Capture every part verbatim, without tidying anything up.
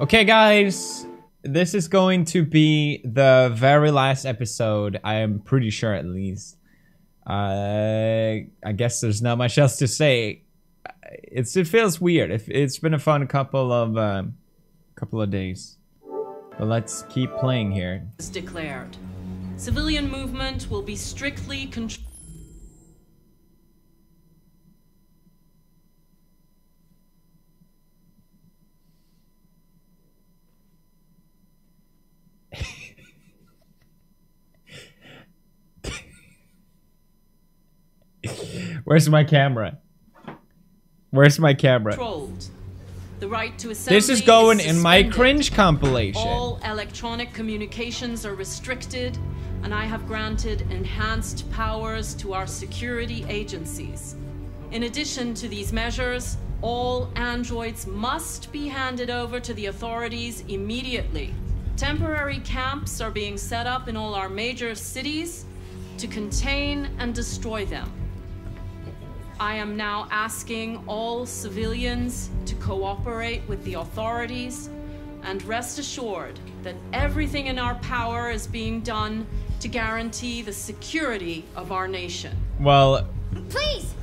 Okay, guys, this is going to be the very last episode. I am pretty sure, at least. Uh, I guess there's not much else to say. It's it feels weird. It, it's been a fun couple of um, couple of days. But let's keep playing here. It's declared. Civilian movement will be strictly controlled. Where's my camera? Where's my camera? Controlled. The right to assembly. This is going is in my cringe compilation. All electronic communications are restricted, and I have granted enhanced powers to our security agencies. In addition to these measures, all androids must be handed over to the authorities immediately. Temporary camps are being set up in all our major cities to contain and destroy them. I am now asking all civilians to cooperate with the authorities, and rest assured that everything in our power is being done to guarantee the security of our nation. Well, please,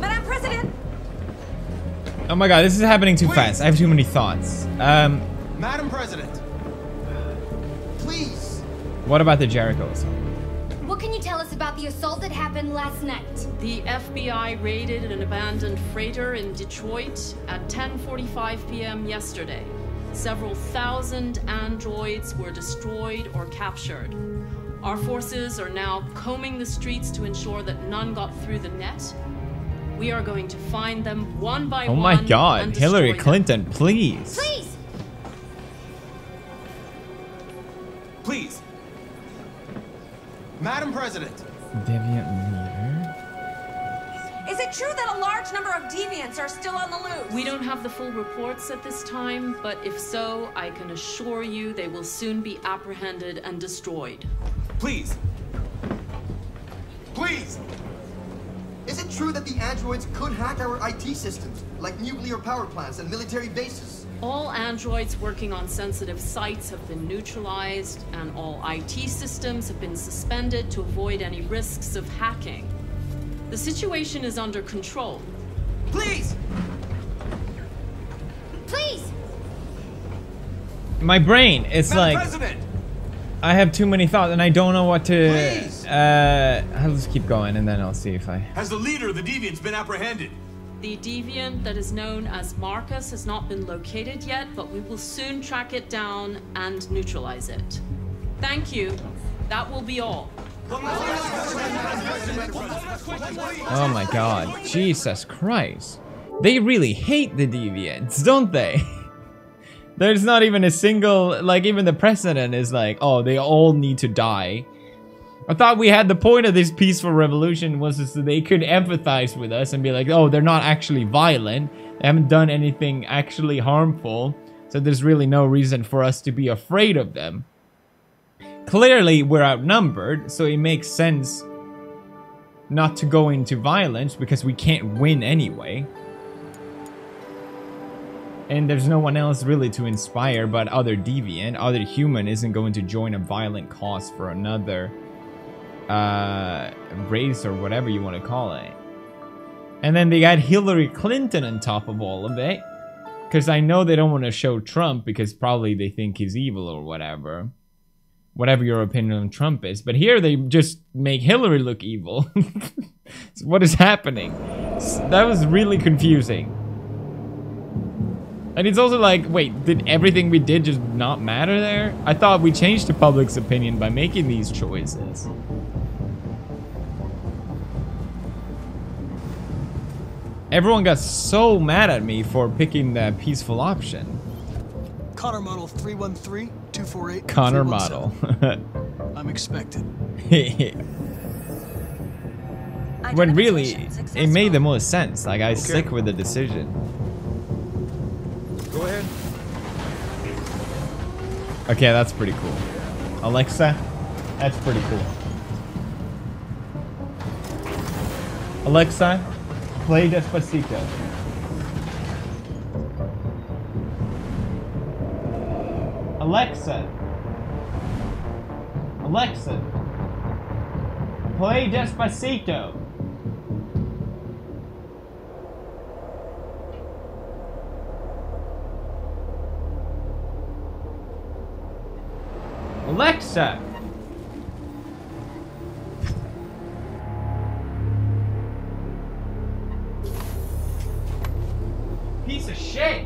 Madam President. Oh my God, this is happening too please. fast. I have too many thoughts. Um, Madam President, please. What about the Jericho song? What can you tell us about the assault that happened last night? The F B I raided an abandoned freighter in Detroit at ten forty-five p m yesterday. Several thousand androids were destroyed or captured. Our forces are now combing the streets to ensure that none got through the net. We are going to find them one by one. Oh my God, Hillary Clinton, please. Please. Please. Madam President. Deviant leader. Is it true that a large number of deviants are still on the loose? We don't have the full reports at this time, but if so, I can assure you they will soon be apprehended and destroyed. Please. Please. Is it true that the androids could hack our I T systems, like nuclear power plants and military bases? All androids working on sensitive sites have been neutralized, and all I T systems have been suspended to avoid any risks of hacking. The situation is under control. Please! Please! My brain, it's Madam like... President. I have too many thoughts and I don't know what to... Please. Uh, I'll just keep going and then I'll see if I... Has the leader of the deviants been apprehended? The deviant that is known as Marcus has not been located yet, but we will soon track it down and neutralize it. Thank you. That will be all. Oh my God. Jesus Christ. They really hate the deviants, don't they? There's not even a single, like, even the president is like, oh, they all need to die. I thought we had the point of this peaceful revolution was so they could empathize with us and be like, oh, they're not actually violent. They haven't done anything actually harmful. So there's really no reason for us to be afraid of them. Clearly, we're outnumbered, so it makes sense not to go into violence because we can't win anyway. And there's no one else really to inspire but other deviant. Other human isn't going to join a violent cause for another uh, race or whatever you want to call it. And then they got Hillary Clinton on top of all of it. Because I know they don't want to show Trump because probably they think he's evil or whatever. Whatever your opinion on Trump is. But here they just make Hillary look evil. So what is happening? That was really confusing. And it's also like, wait, did everything we did just not matter there? I thought we changed the public's opinion by making these choices. Everyone got so mad at me for picking the peaceful option. Connor model three one three, two four eight. Connor model. I'm expected. When really, it made the most sense. Like, I okay. stick with the decision. Go ahead. Okay, that's pretty cool. Alexa, that's pretty cool. Alexa, play Despacito. Alexa. Alexa. Play Despacito. Alexa. Piece of shit.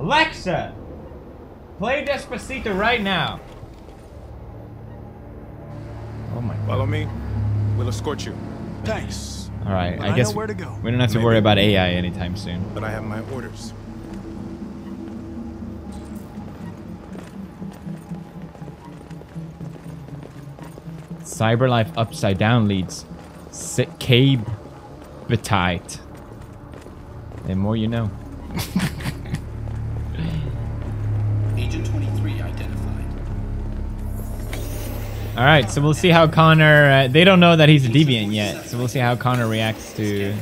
Alexa, play Despacito right now. Oh my God. Follow me. We'll escort you. Thanks. All right. But I guess I know where to go. We don't have to Maybe. worry about A I anytime soon. But I have my orders. Cyberlife upside down leads Cabe Betite. The more you know. All right, so we'll see how Connor. Uh, they don't know that he's a deviant yet, so we'll see how Connor reacts to.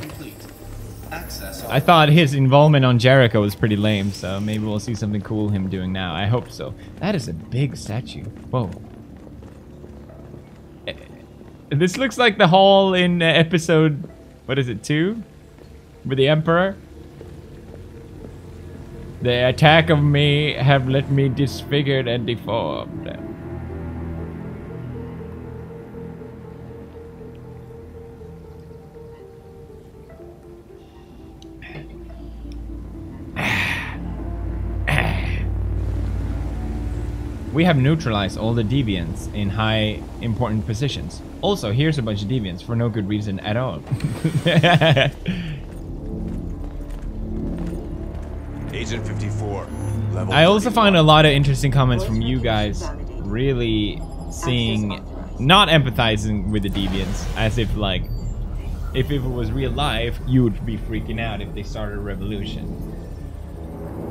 I thought his involvement on Jericho was pretty lame, so maybe we'll see something cool him doing now. I hope so. That is a big statue. Whoa. This looks like the hall in uh, episode, what is it, two, with the Emperor. The attack of me have left me disfigured and deformed. We have neutralized all the deviants in high important positions. Also, here's a bunch of deviants for no good reason at all. Agent fifty-four. Level I also found a lot of interesting comments from you guys really seeing, not empathizing with the deviants as if like, if, if it was real life, you would be freaking out if they started a revolution.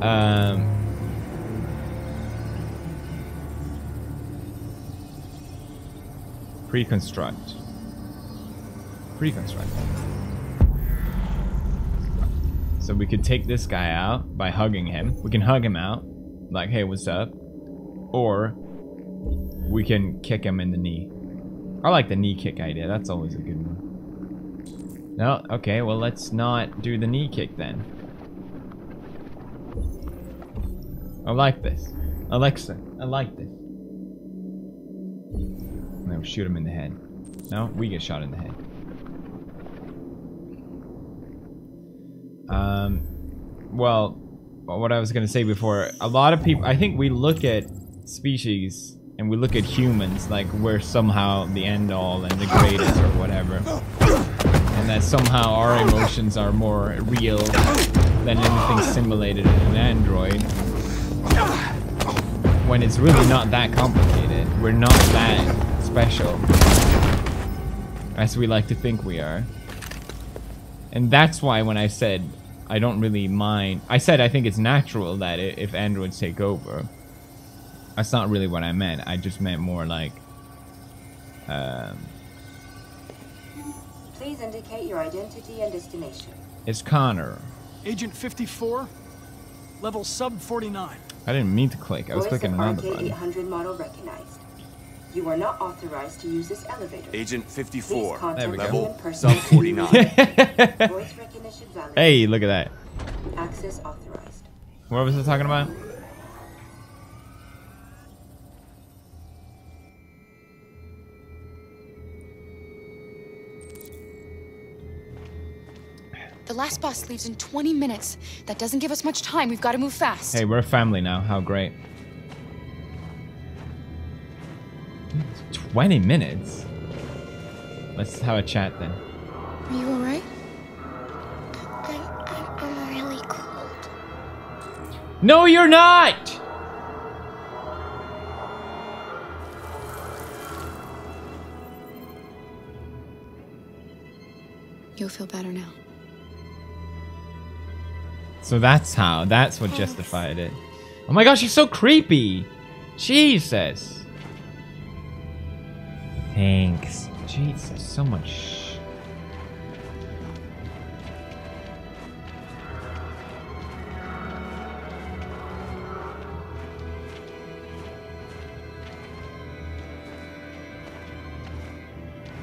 Um... Pre-construct. Pre-construct. So we could take this guy out by hugging him. We can hug him out. Like, hey, what's up? Or we can kick him in the knee. I like the knee kick idea. That's always a good one. No? Okay, well, let's not do the knee kick then. I like this. Alexa, I like this. No, shoot him in the head. No, we get shot in the head. Um, well, what I was gonna say before, a lot of people, I think we look at species and we look at humans like we're somehow the end all and the greatest or whatever. And that somehow our emotions are more real than anything simulated in an android. When it's really not that complicated. We're not that special as we like to think we are. And that's why when I said I don't really mind, I said I think it's natural that it, if androids take over, that's not really what I meant. I just meant more like um, please indicate your identity and destination. It's Connor. Agent fifty-four, level sub forty-nine. I didn't mean to click. I was clicking another button. Model recognized. You are not authorized to use this elevator. Agent fifty-four. There we go. Sub forty-nine. Voice recognition valid. Hey, look at that. Access authorized. What was I talking about? The last boss leaves in twenty minutes. That doesn't give us much time. We've got to move fast. Hey, we're a family now. How great. twenty minutes? Let's have a chat then. Are you alright? I'm, I'm really cold. No, you're not! You'll feel better now. So that's how, that's what justified it. Oh my gosh, she's so creepy! Jesus! Thanks. Jesus, so much.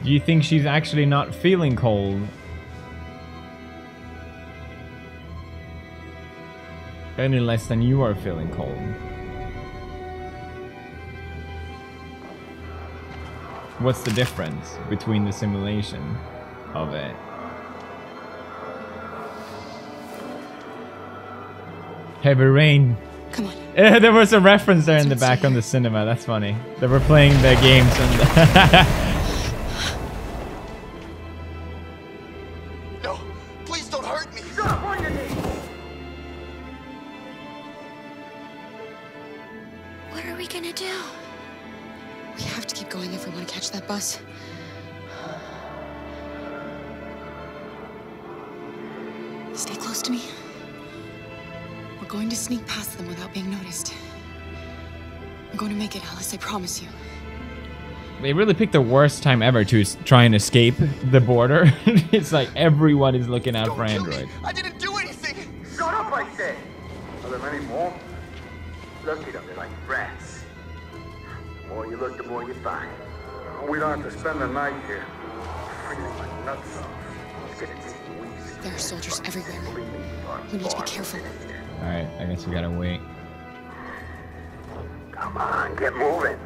Do you think she's actually not feeling cold? Any less than you are feeling cold. What's the difference between the simulation of it? Heavy rain. Come on. There was a reference there in the back on the cinema. That's funny. They were playing the games. And no, please don't hurt me. Get up on your knees. What are we gonna do? We have to keep going if we want to catch that bus. Stay close to me. We're going to sneak past them without being noticed. I'm going to make it, Alice, I promise you. They really picked the worst time ever to try and escape the border. It's like everyone is looking out Don't for Android. I didn't do anything! Shut up, I said! Are there many more? Look at them, they're like rats. The more you look, the more you find. We don't have to spend the night here. Freezing my nuts off. There are soldiers everywhere. We need to be careful. Alright, I guess we gotta wait. Come on, get moving.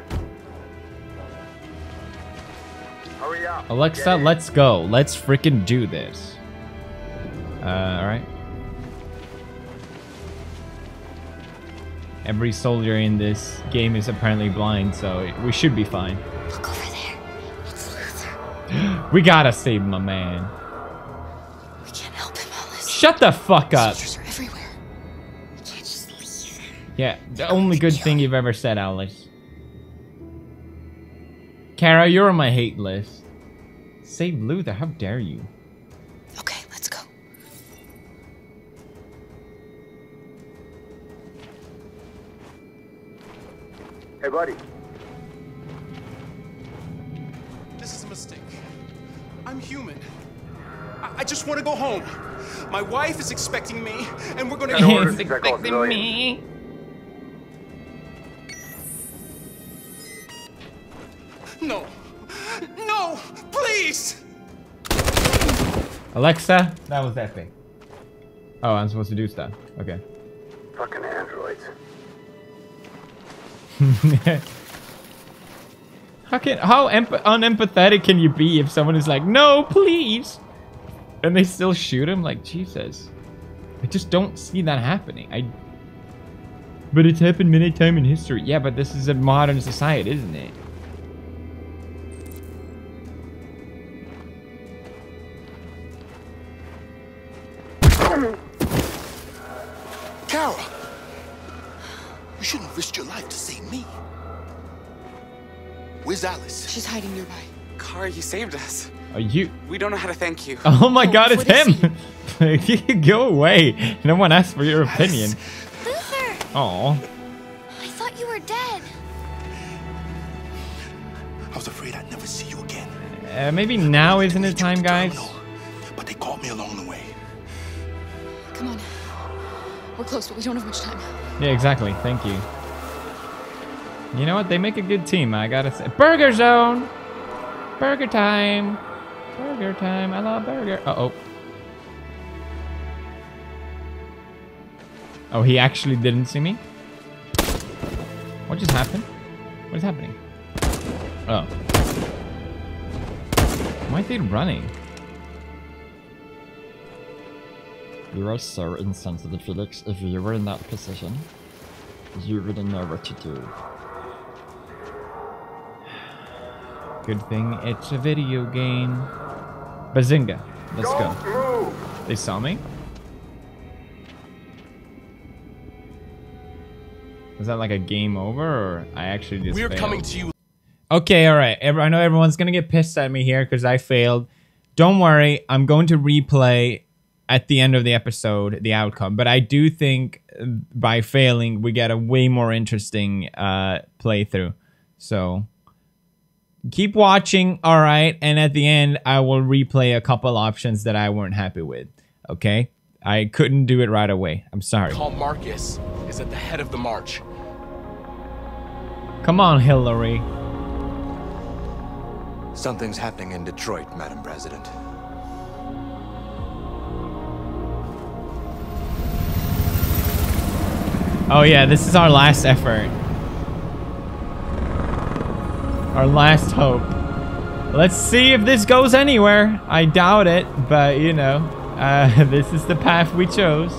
Hurry up. Alexa, let's go. Let's freaking do this. Uh, alright. Every soldier in this game is apparently blind, so we should be fine. Look over there. It's Luther. We gotta save my man. We can't help him, Alice. Shut the fuck up. Yeah, the only good thing you've ever said, Alice. Kara, you're on my hate list. Save Luther, how dare you? Okay, let's go. Hey, buddy. This is a mistake. I'm human. I, I just want to go home. My wife is expecting me, and we're going to go. She's expecting me. No, no, please! Alexa, that was that thing. Oh, I'm supposed to do stuff. Okay. Fucking androids. How can how unempathetic can you be if someone is like, no, please, and they still shoot him? Like Jesus, I just don't see that happening. I. But it's happened many times in history. Yeah, but this is a modern society, isn't it? Kara! You shouldn't risk your life to save me. Where's Alice? She's hiding nearby. Kara, you saved us. Are you? We don't know how to thank you. Oh my oh, God, it's him! Go away. No one asked for your opinion. Luther! Aw. I thought you were dead. I was afraid I'd never see you again. Uh, maybe now isn't it time, guys? But they caught me along the way. Come on. We're close, but we don't have much time. Yeah, exactly. Thank you. You know what? They make a good team, I gotta say. Burger zone! Burger time! Burger time. I love burger. Uh-oh. Oh, he actually didn't see me? What just happened? What is happening? Oh. Why are they running? You are so insensitive, Felix. If you were in that position, you wouldn't know what to do. Good thing it's a video game. Bazinga. Let's go. go. They saw me? Is that like a game over, or I actually just We're failed? Coming to you. Okay, alright. I know everyone's gonna get pissed at me here because I failed. Don't worry, I'm going to replay at the end of the episode, the outcome. But I do think by failing, we get a way more interesting uh, playthrough. So keep watching, all right? And at the end, I will replay a couple options that I weren't happy with, okay? I couldn't do it right away. I'm sorry. Call Marcus is at the head of the march. Come on, Hillary. Something's happening in Detroit, Madam President. Oh yeah, this is our last effort. Our last hope. Let's see if this goes anywhere. I doubt it, but you know, uh, this is the path we chose.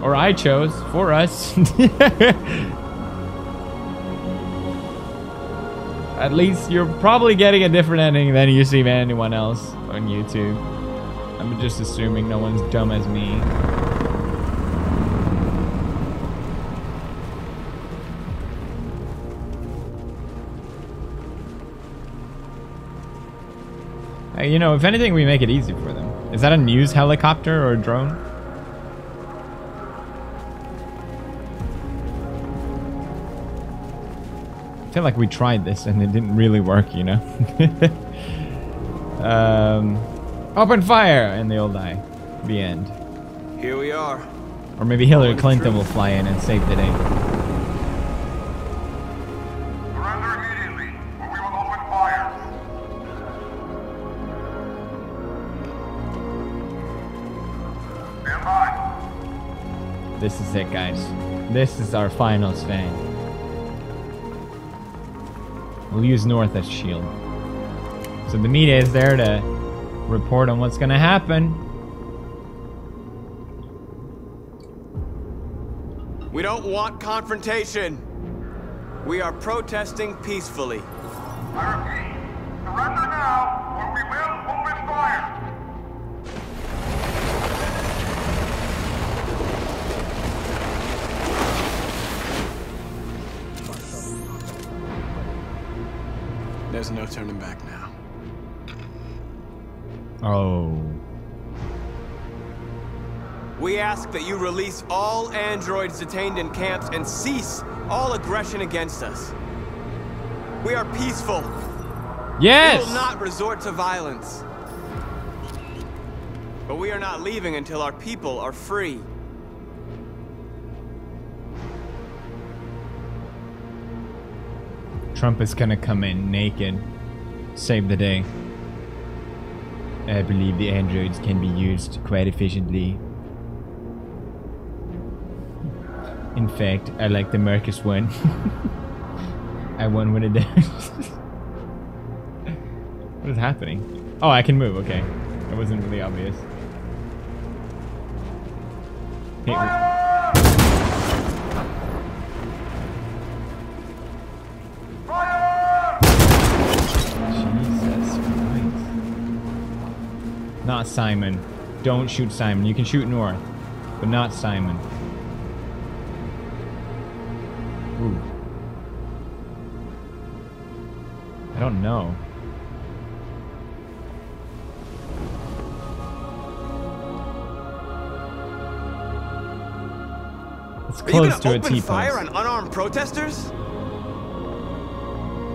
Or I chose for us. At least you're probably getting a different ending than you see anyone else on YouTube. I'm just assuming no one's dumb as me. You know, if anything, we make it easy for them. Is that a news helicopter or a drone? I feel like we tried this and it didn't really work, you know? um, open fire! And they'll die. The end. Here we are. Or maybe Hillary Clinton will fly in and save the day. This is it, guys. This is our final stand. We'll use North as shield. So the media is there to report on what's gonna happen. We don't want confrontation. We are protesting peacefully. I repeat, surrender now, or we will open fire. There's no turning back now. Oh. We ask that you release all androids detained in camps and cease all aggression against us. We are peaceful. Yes. We will not resort to violence. But we are not leaving until our people are free. Trump is gonna come in naked, save the day. I believe the androids can be used quite efficiently. In fact, I like the Marcus one. I won one of those. What is happening? Oh, I can move, okay. That wasn't really obvious. Hey, not Simon. Don't shoot Simon. You can shoot North, but not Simon. Ooh. I don't know. It's close to a T-post. Are you gonna open fire on unarmed protesters?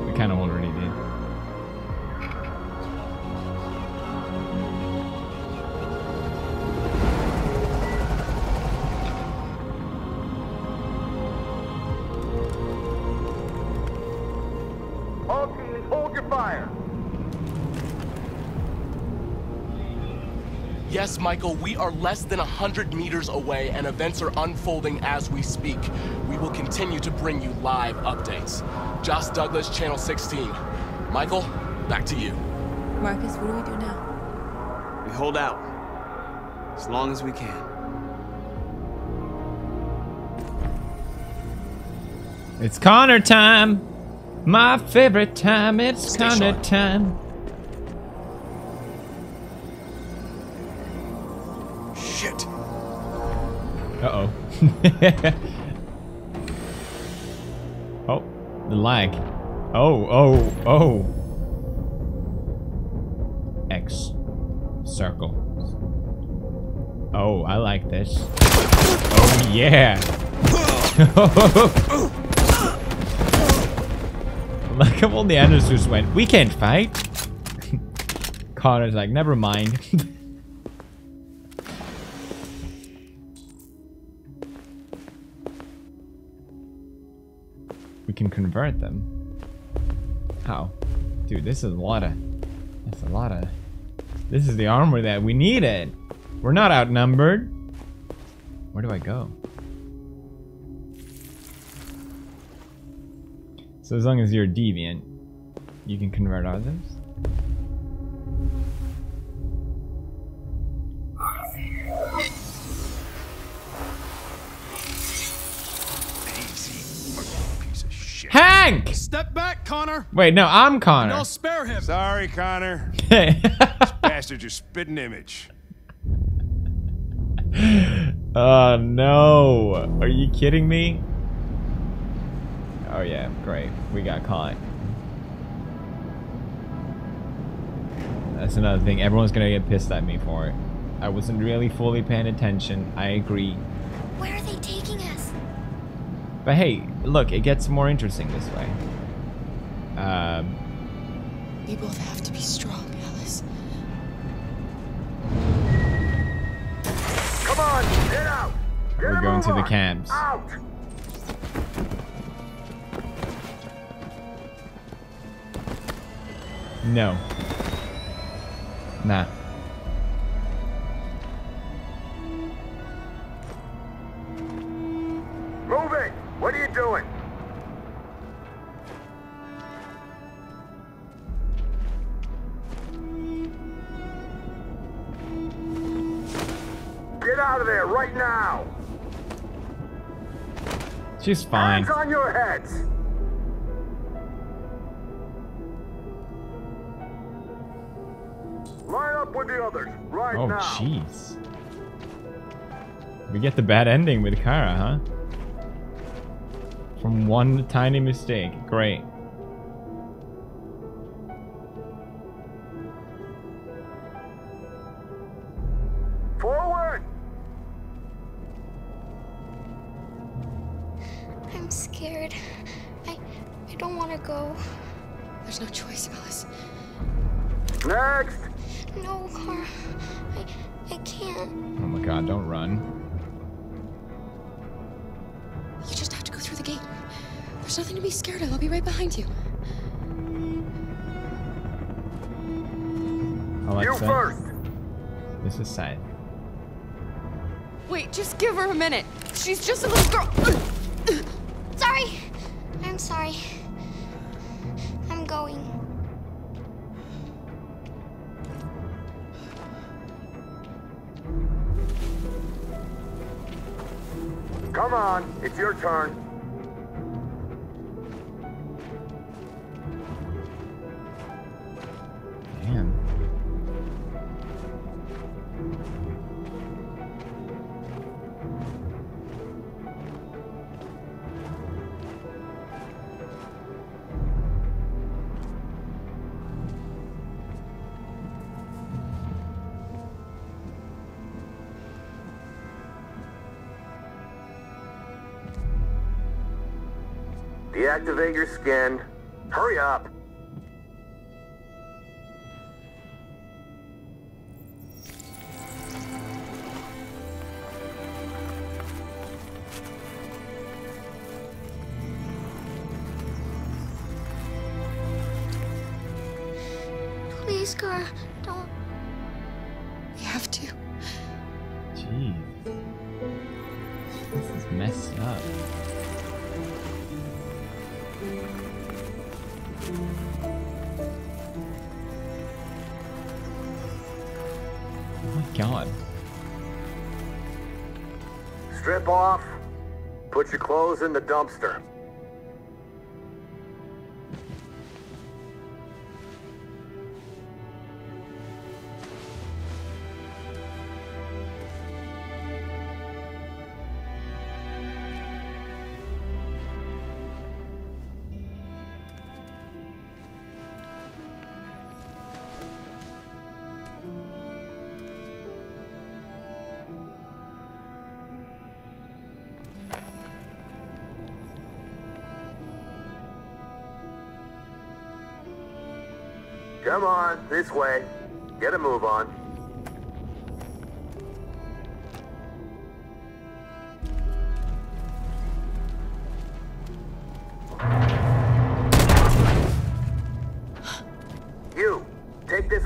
We kind of already did. Yes, Michael, we are less than one hundred meters away and events are unfolding as we speak. We will continue to bring you live updates. Joss Douglas, Channel sixteen. Michael, back to you. Marcus, what do we do now? We hold out, as long as we can. It's Connor time! My favorite time, it's Connor time. Shit. Uh-oh. Oh, the lag. Oh, oh, oh. X. Circle. Oh, I like this. Oh, yeah. Look how all the Andersons went. We can't fight. Connor's like, never mind. We can convert them. How? Dude, this is a lot of... That's a lot of... This is the armor that we needed. We're not outnumbered. Where do I go? So as long as you're a deviant, you can convert others. Hank! Step back, Connor! Wait, no, I'm Connor. No, spare him! Sorry, Connor. This bastard's your spitting image. Oh, no. Are you kidding me? Oh, yeah, great. We got caught. That's another thing. Everyone's gonna get pissed at me for it. I wasn't really fully paying attention. I agree. Where are they taking us? But hey, look, it gets more interesting this way. Um, we both have to be strong, Alice. Come on, get out! Get We're going to the camps. Out. No. Nah. Move it! What are you doing? Get out of there right now! She's fine. Hands on your heads! Line up with the others right now. Oh, jeez. We get the bad ending with Kara, huh? From one tiny mistake. Great. Forward! I'm scared. I I don't want to go. There's no choice, Alice. Next! No, Connor. I I can't. Oh my god, don't run. You just have to go through the gate. There's nothing to be scared of. I'll be right behind you. You first. This is sad. Wait, just give her a minute. She's just a little girl. Sorry. I'm sorry. I'm going. Come on, it's your turn. Damn. Deactivate your skin. Hurry up. Please, Kara, don't. We have to. Jeez. This is messed up. God. Strip off. Put your clothes in the dumpster. Come on, this way. Get a move on.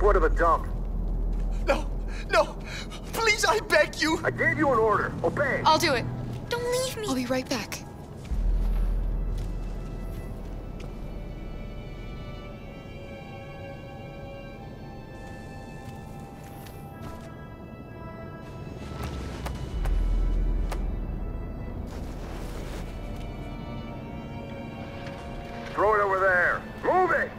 foot of a dump. No, no, please, I beg you. I gave you an order. Obey. I'll do it. Don't leave me. I'll be right back. Throw it over there. Move it!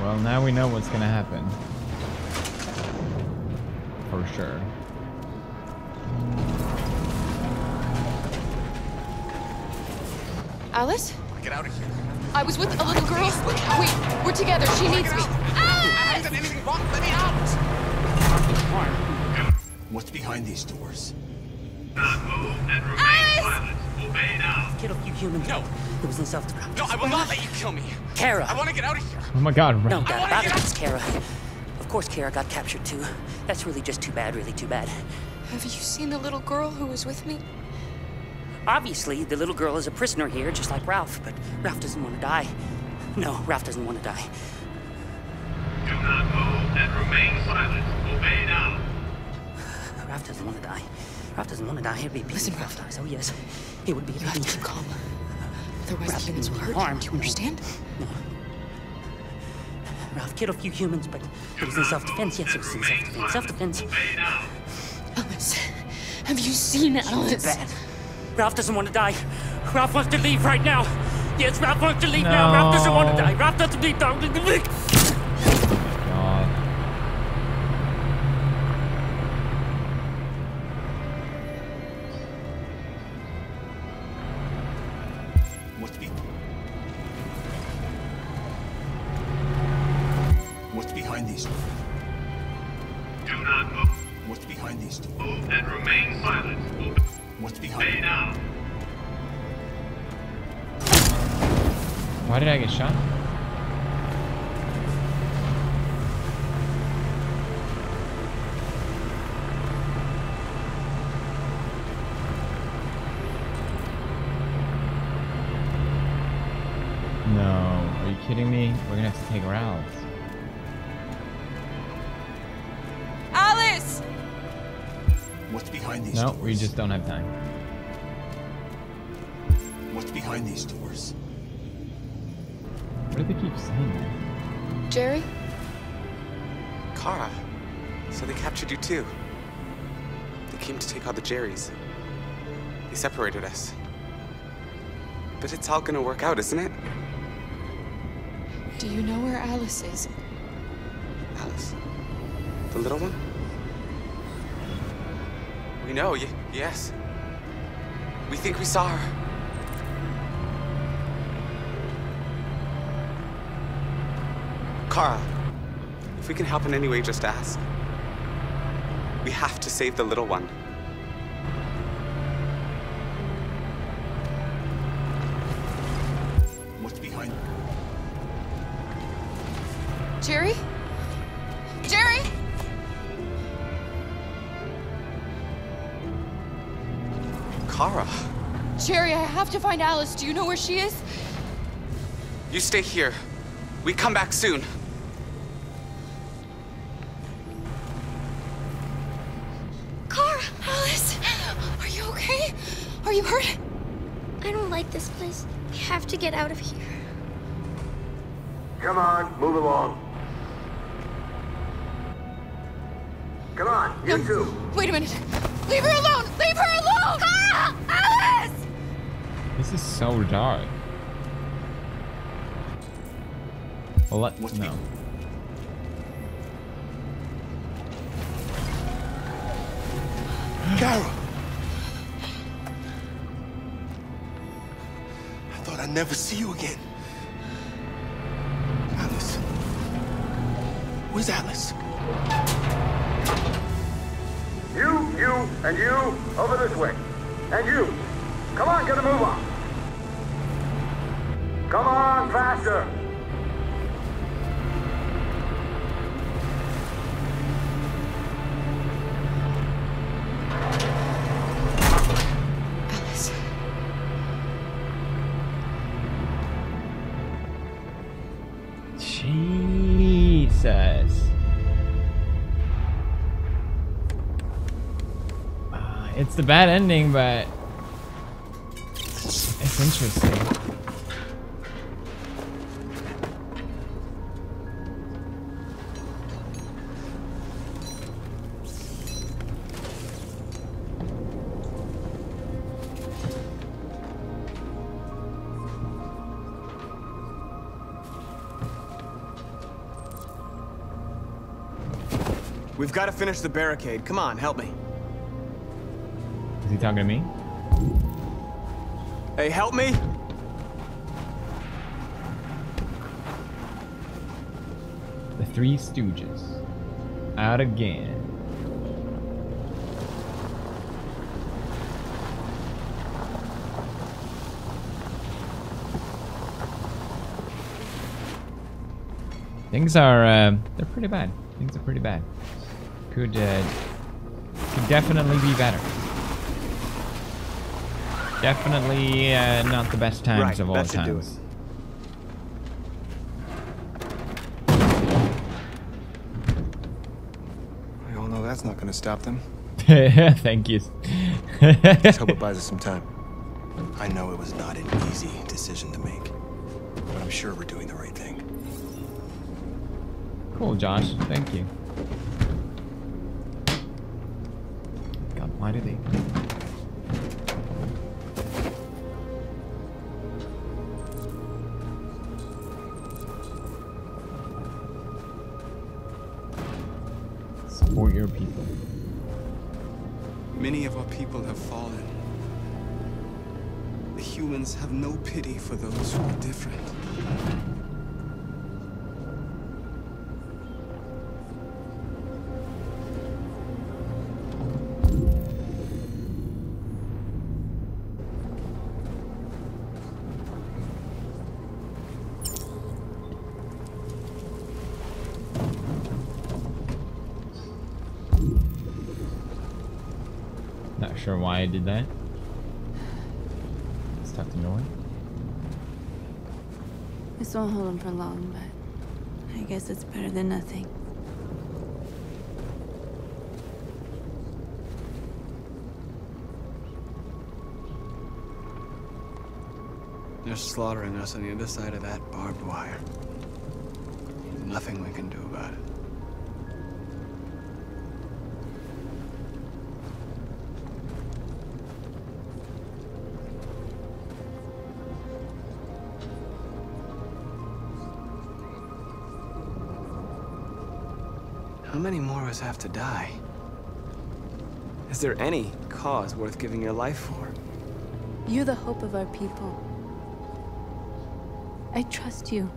Well, now we know what's gonna happen. For sure. Alice? Get out of here. I was with a little girl. Wait, we're together. She needs me. Alice! I haven't done anything wrong. Let me out! What's behind these doors? Not move and remain silent. Obey now. Get up, you human. No. There was no self-destruct. No, I will not let you kill me. Kara. I want to get out of here. Oh my god. No, God, that was Kara. Of course Kara got captured too. That's really just too bad, really too bad. Have you seen the little girl who was with me? Obviously, the little girl is a prisoner here, just like Ralph, but Ralph doesn't want to die. No, Ralph doesn't want to die. Do not move and remain silent. Obey now. Ralph doesn't want to die. Ralph doesn't want to die. He'll be beaten. Listen, Ralph dies. Oh, yes. He would be beaten. You have to be calm. Otherwise, Ralph, humans will hurt. Harm. Do you understand? No. Ralph killed a few humans, but it was in self-defense. Yes, it was in self-defense. Self-defense. Alice, have you seen Alice? Bad. Ralph doesn't want to die. Ralph wants to leave right now. Yes, Ralph wants to leave no. now. Ralph doesn't want to die. Ralph doesn't leave now. Why did I get shot? No, are you kidding me? We're gonna have to take Ralph. Alice! What's behind these doors? No, we just don't have time. What's behind these doors? What do they keep saying that? Jerry? Kara. So they captured you too. They came to take out the Jerrys. They separated us. But it's all gonna work out, isn't it? Do you know where Alice is? Alice? The little one? We know, y- yes. We think we saw her. Kara, if we can help in any way, just ask. We have to save the little one. What's behind? Jerry? Jerry? Kara. Jerry, I have to find Alice. Do you know where she is? You stay here. We come back soon. You hurt? I don't like this place. We have to get out of here. Come on, move along. Come on, you no. too. Wait a minute. Leave her alone! Leave her alone! Kara! Alice! This This is so dark. Well, let me know. Kara! I thought I'd never see you again. Alice. Where's Alice? You, you, and you, over this way. And you. Come on, get a move on. Come on, faster. It's the bad ending, but it's interesting. We've got to finish the barricade. Come on, help me. Is he talking to me? Hey, help me! The Three Stooges. Out again. Things are, uh, they're pretty bad. Things are pretty bad. Could, uh, could definitely be better. Definitely uh, not the best times right, of all that times. We all know that's not going to stop them. Thank you. Let's hope it buys us some time. I know it was not an easy decision to make, but I'm sure we're doing the right thing. Cool, Josh. Thank you. God, why do they? Your people. Many of our people have fallen. The humans have no pity for those who are different. Sure why I did that. It's tough to know it. This won't hold him for long, but I guess it's better than nothing. They're slaughtering us on the other side of that barbed wire. There's nothing we can do about it. How many more of us have to die? Is there any cause worth giving your life for? You're the hope of our people. I trust you.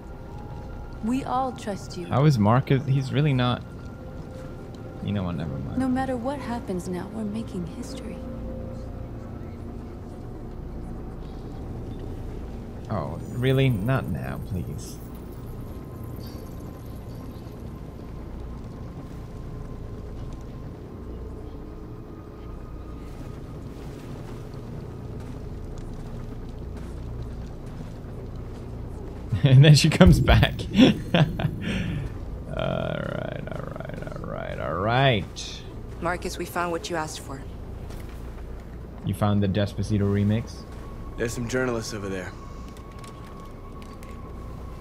We all trust you. How is Marcus? He's really not... You know what? Never mind. No matter what happens now, we're making history. Oh, really? Not now, please. And then she comes back. Alright, alright, alright, alright. Marcus, we found what you asked for. You found the Despacito remix? There's some journalists over there.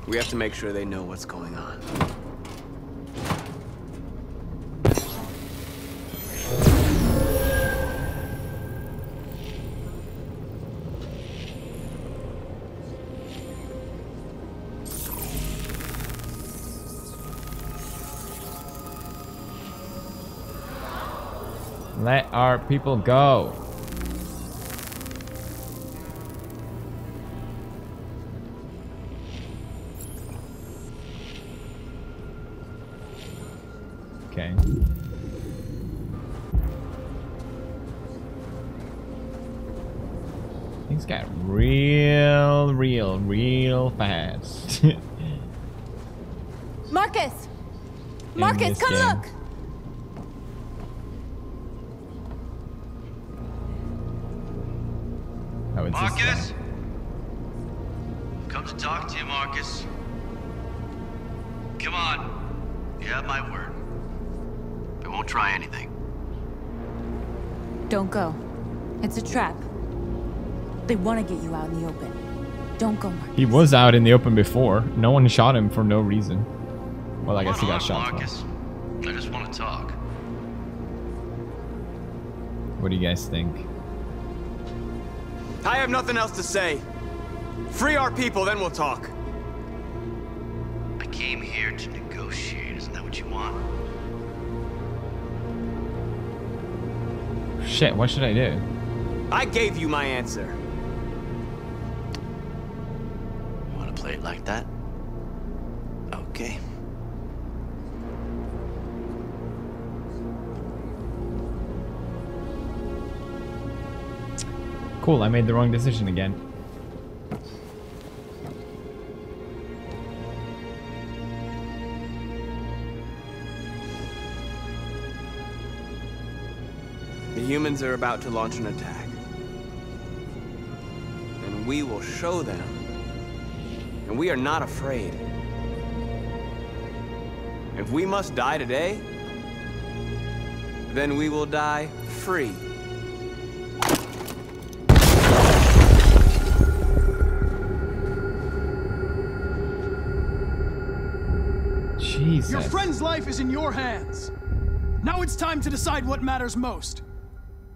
We have to make sure they know what's going on. let our people go. Okay. Things got real, real, real fast. Marcus! Marcus, come game. Look! Oh, Marcus? I've come to talk to you, Marcus. Come on. You have my word. They won't try anything. Don't go. It's a trap. They want to get you out in the open. Don't go, Marcus. He was out in the open before. No one shot him for no reason. Well, I guess he got shot. Marcus, I just want to talk. What do you guys think? I have nothing else to say. Free our people, then we'll talk. I came here to negotiate. Isn't that what you want? Shit, what should I do? I gave you my answer. You want to play it like that? Okay. Cool, I made the wrong decision again. The humans are about to launch an attack. And we will show them. And we are not afraid. If we must die today, then we will die free. Jesus. Your friend's life is in your hands. Now it's time to decide what matters most.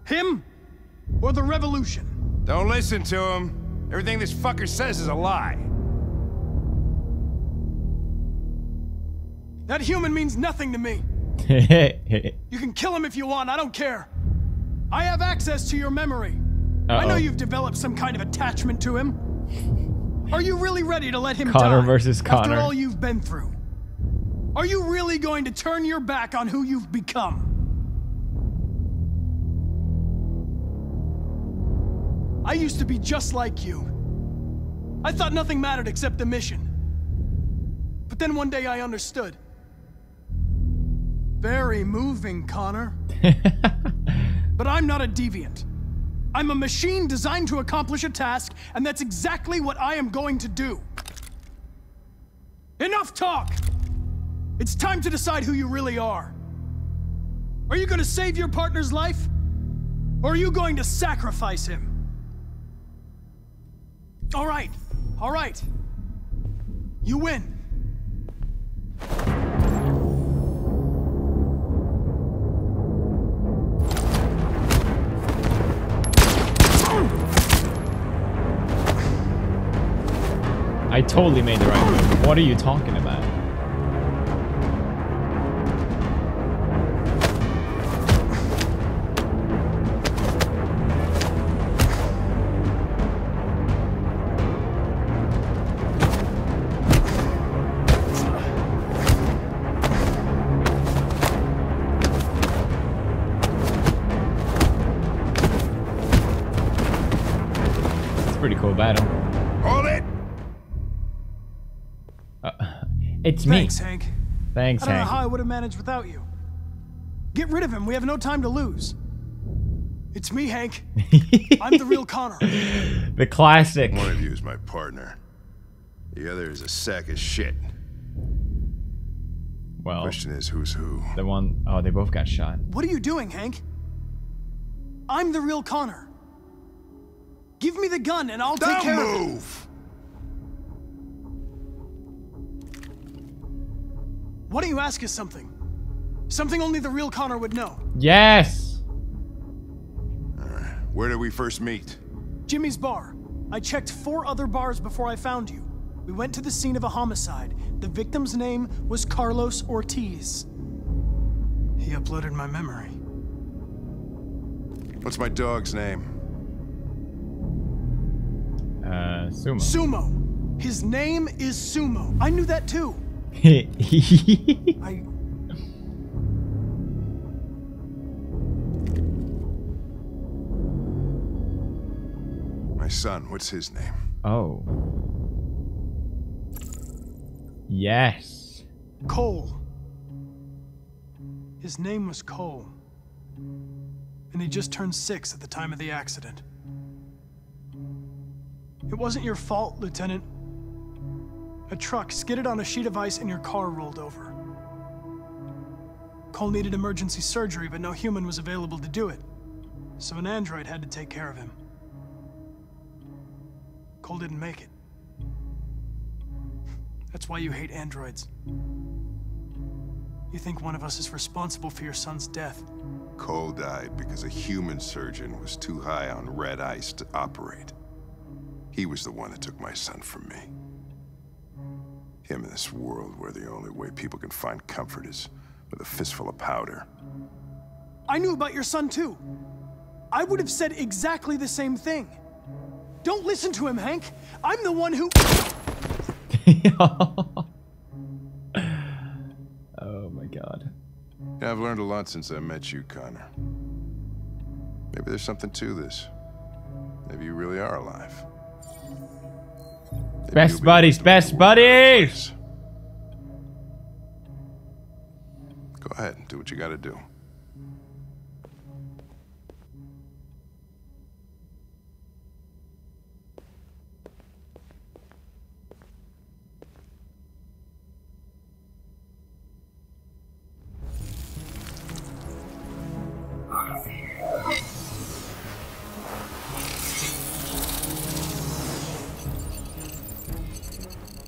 Him or the revolution? Don't listen to him. Everything this fucker says is a lie. That human means nothing to me. You can kill him if you want, I don't care. I have access to your memory. Uh-oh. I know you've developed some kind of attachment to him. Are you really ready to let him Connor die versus Connor. After all you've been through? Are you really going to turn your back on who you've become? I used to be just like you. I thought nothing mattered except the mission. But then one day I understood. Very moving, Connor. But I'm not a deviant. I'm a machine designed to accomplish a task, and that's exactly what I am going to do. Enough talk! It's time to decide who you really are. Are you going to save your partner's life? Or are you going to sacrifice him? All right, all right. You win. I totally made the right move. What are you talking about? Battle. Hold it. Uh, it's me. Thanks, Hank. Thanks, Hank. I don't know how I would have managed without you. Get rid of him. We have no time to lose. It's me, Hank. I'm the real Connor. The classic. One of you is my partner. The other is a sack of shit. Well, the question is who's who. The one. Oh, they both got shot. What are you doing, Hank? I'm the real Connor. Give me the gun and I'll Don't take care move. Of it. Why don't you ask us something? Something only the real Connor would know. Yes. All right. Where did we first meet? Jimmy's bar. I checked four other bars before I found you. We went to the scene of a homicide. The victim's name was Carlos Ortiz. He uploaded my memory. What's my dog's name? Uh, Sumo. Sumo! His name is Sumo. I knew that too. I... My son, what's his name? Oh. Yes. Cole. His name was Cole. And he just turned six at the time of the accident. It wasn't your fault, Lieutenant. A truck skidded on a sheet of ice and your car rolled over. Cole needed emergency surgery, but no human was available to do it. So an android had to take care of him. Cole didn't make it. That's why you hate androids. You think one of us is responsible for your son's death. Cole died because a human surgeon was too high on red ice to operate. He was the one that took my son from me. Him in this world where the only way people can find comfort is with a fistful of powder. I knew about your son too. I would have said exactly the same thing. Don't listen to him, Hank. I'm the one who... Oh my god. Yeah, I've learned a lot since I met you, Connor. Maybe there's something to this. Maybe you really are alive. Maybe best buddies, best buddies! Go ahead and do what you gotta do.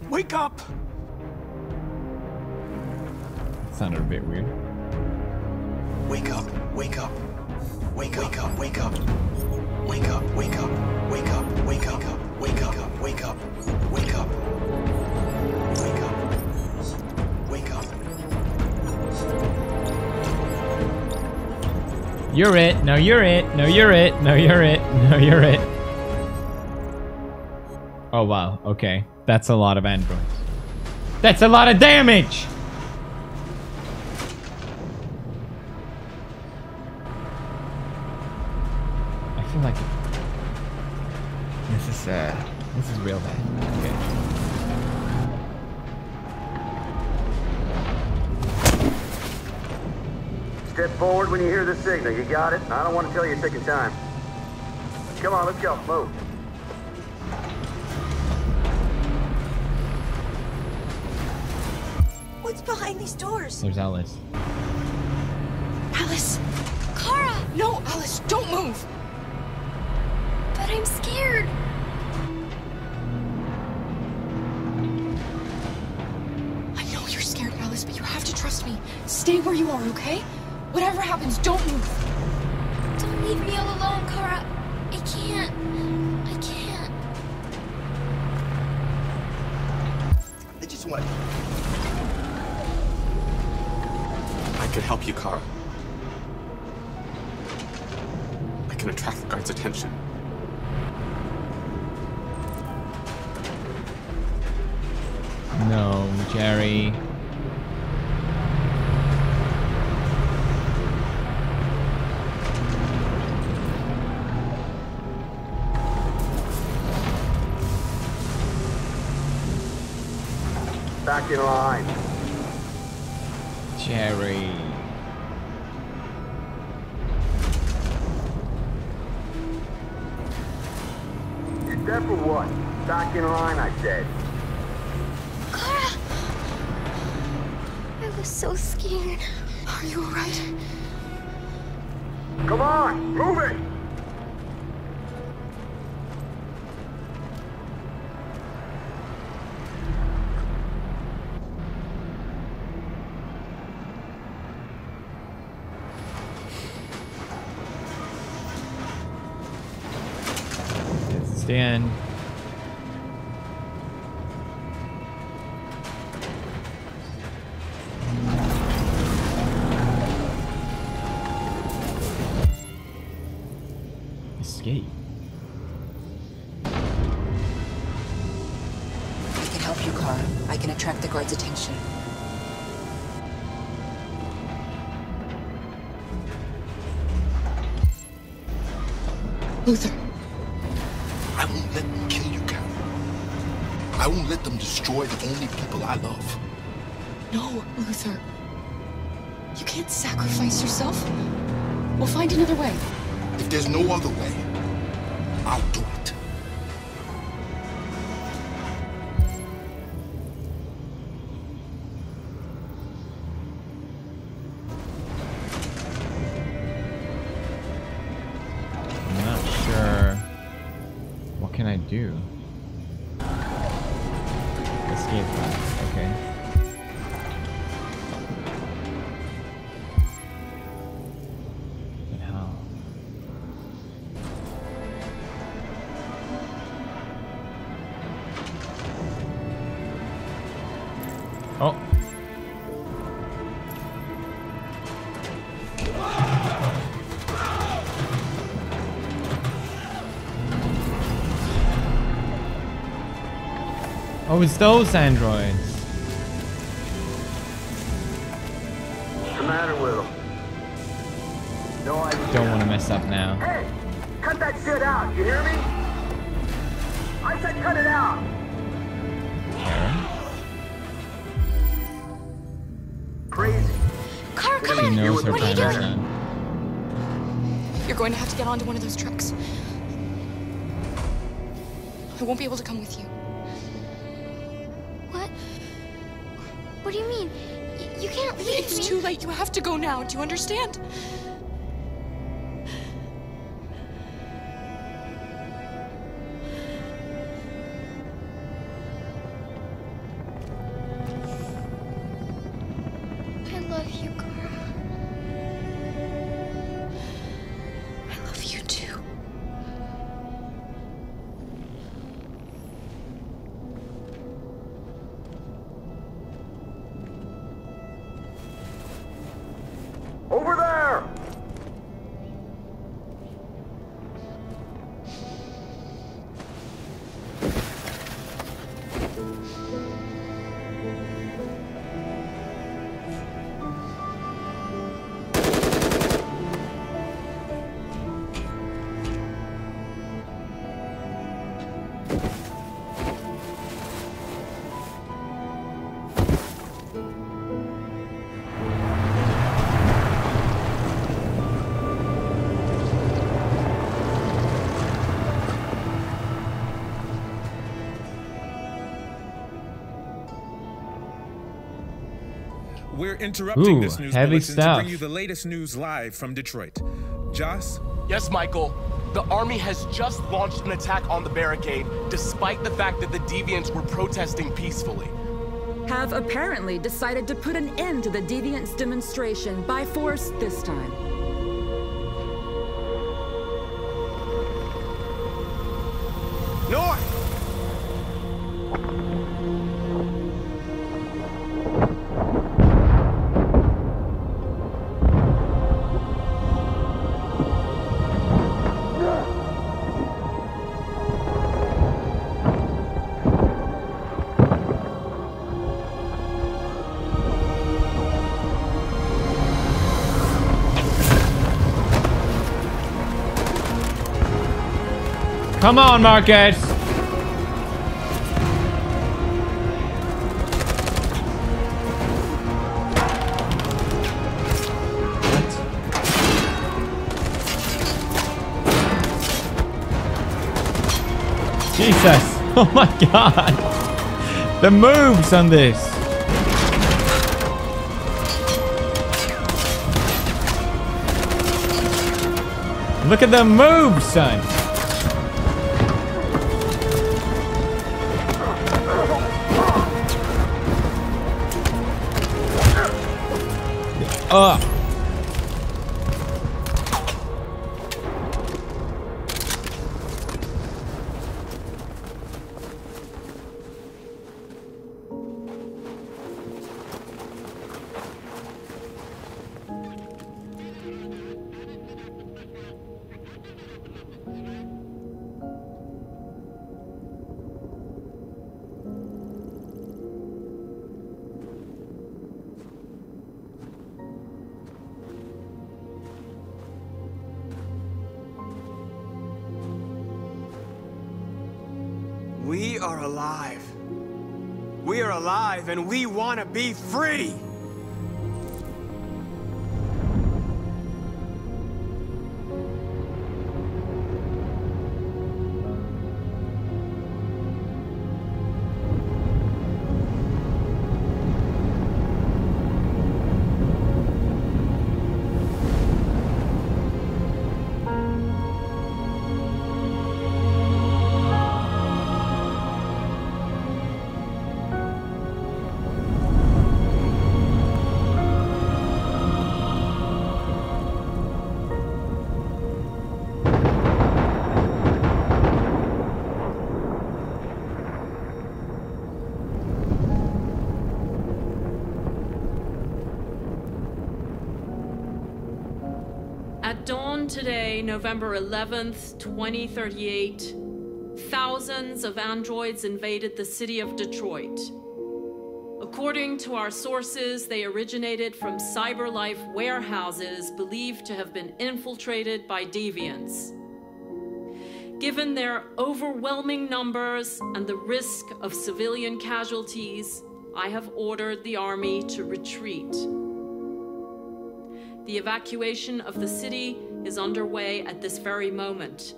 Wake up! That sounded a bit weird. Wake up! Wake up! Wake up! Wake up! Wake up! Wake up! Wake up! Wake up! Wake up! Wake up! Wake up! Wake up! Wake up! You're it. No, you're it. No, you're it. No, you're it. No, you're it. Oh wow. Okay. That's a lot of androids. That's a lot of damage! I feel like... This is, uh... This is real bad. Okay. Step forward when you hear the signal. You got it? I don't want to tell you you're taking time. Come on, let's go. Move. Behind these doors. There's Alice. Alice! Kara! No, Alice, don't move! But I'm scared. I know you're scared, Alice, but you have to trust me. Stay where you are, okay? Whatever happens, don't move. Don't leave me all alone, Kara. I can't. I can't. I just want to... I can help you, Kara. I can attract the guard's attention. No, Jerry. Back in line. Jerry. That for what? Back in line, I said. Kara! I was so scared. Are you alright? Come on! Move it! Stand. gate. I can help you, Kara. I can attract the guard's attention. Luther. I won't let them kill you, Kara. I won't let them destroy the only people I love. No, Luther. You can't sacrifice yourself. We'll find another way. If there's no other way, I'll do it. I'm not sure. What can I do? Escape path. Okay. Oh, it's those androids. What's the matter with them? No idea. Don't want to mess up now. Hey, cut that shit out. You hear me? I said cut it out. Kara? Crazy. Kara, come on. What are you doing? Now. You're going to have to get onto one of those trucks. I won't be able to come with you. What do you mean? Y- you can't leave It's me. Too late. You have to go now. Do you understand? I love you, Kara. I love you too. We're interrupting Ooh, this news heavy stuff. To bring you the latest news live from Detroit. Joss? Yes, Michael. The army has just launched an attack on the barricade, despite the fact that the deviants were protesting peacefully. Have apparently decided to put an end to the deviants' demonstration by force this time. North! Come on, Marcus! What? Jesus! Oh my god! The moves on this! Look at the moves, son! Up. alive. We are alive and we want to be free! Today, November eleventh, twenty thirty-eight, thousands of androids invaded the city of Detroit. According to our sources, they originated from Cyberlife warehouses believed to have been infiltrated by deviants. Given their overwhelming numbers and the risk of civilian casualties, I have ordered the army to retreat. The evacuation of the city is underway at this very moment.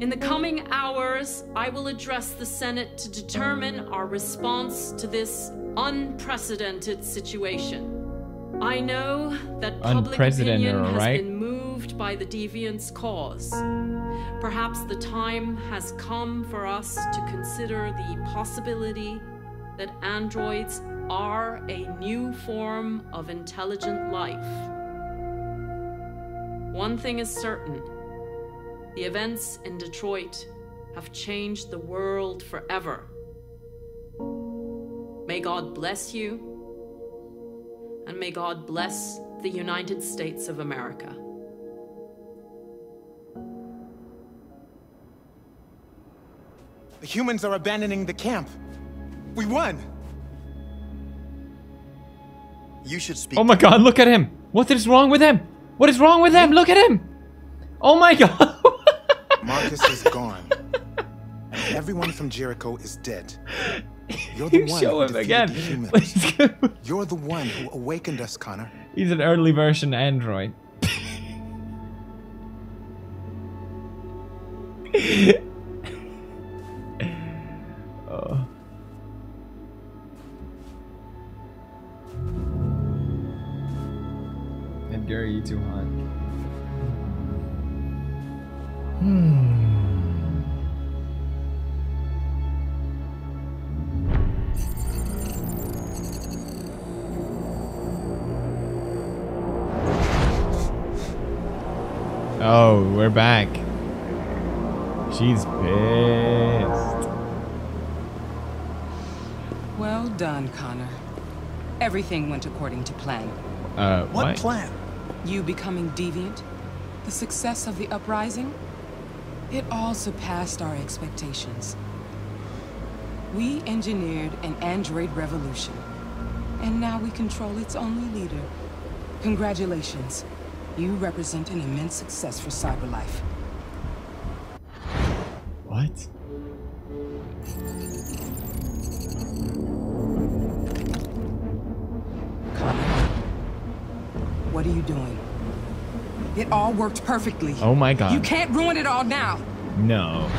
In the coming hours, I will address the Senate to determine our response to this unprecedented situation. I know that public opinion has right? been moved by the deviants' cause. Perhaps the time has come for us to consider the possibility that androids are a new form of intelligent life. One thing is certain, the events in Detroit have changed the world forever. May God bless you, and may God bless the United States of America. The humans are abandoning the camp. We won! You should speak. Oh my God, look at him. What is wrong with him? What is wrong with him? Look at him. Oh my God. Marcus is gone. And everyone from Jericho is dead. You're the you one show him again. You're the one who awakened us, Connor. He's an early version android. Oh. Dare you to hunt. Hmm. Oh, we're back. She's pissed. Well done, Connor. Everything went according to plan. Uh, what, what? plan? You becoming deviant? The success of the uprising? It all surpassed our expectations. We engineered an android revolution, and now we control its only leader. Congratulations. You represent an immense success for Cyberlife. What? What are you doing? It all worked perfectly. Oh my God. You can't ruin it all now. No.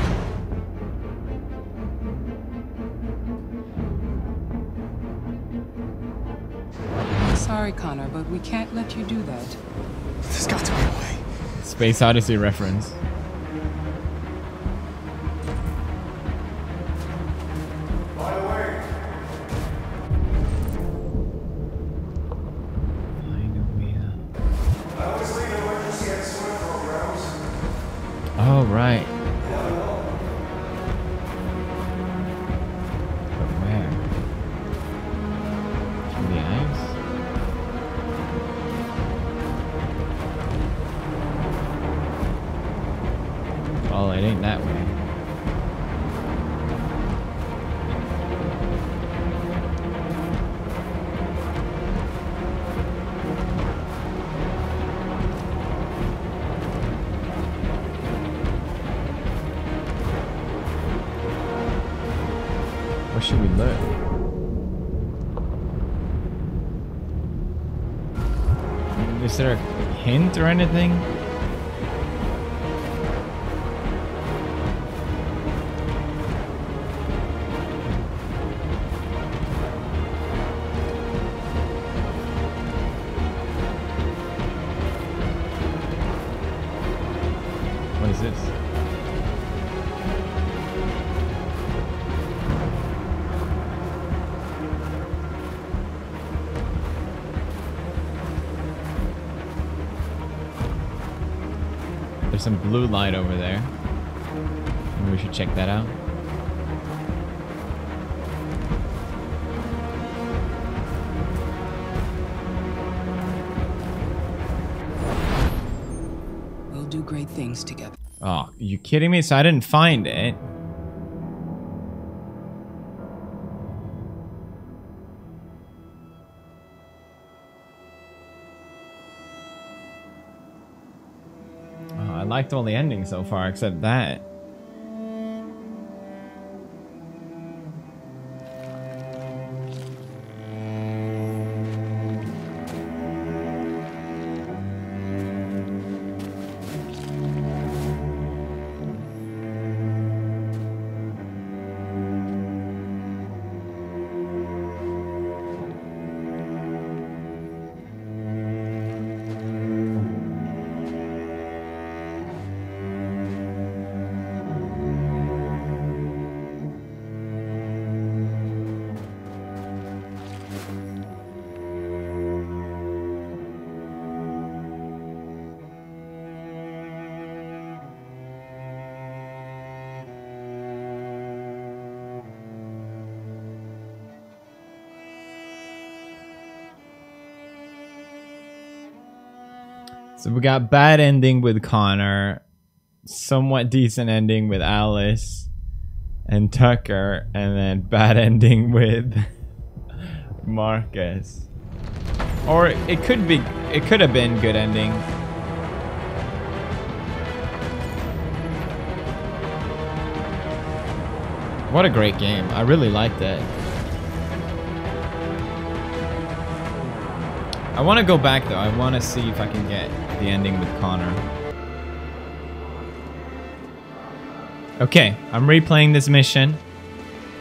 Sorry, Connor, but we can't let you do that. There's got to be a way. Space Odyssey reference. What should we learn? Is there a hint or anything? What is this? There's some blue light over there. Maybe we should check that out. We'll do great things together. Oh, you kidding me? So I didn't find it. I liked all the endings so far, except that. So we got bad ending with Connor, somewhat decent ending with Alice and Tucker, and then bad ending with Marcus. Or it could be, it could have been good ending. What a great game. I really liked it. I want to go back though. I want to see if I can get the ending with Connor. Okay, I'm replaying this mission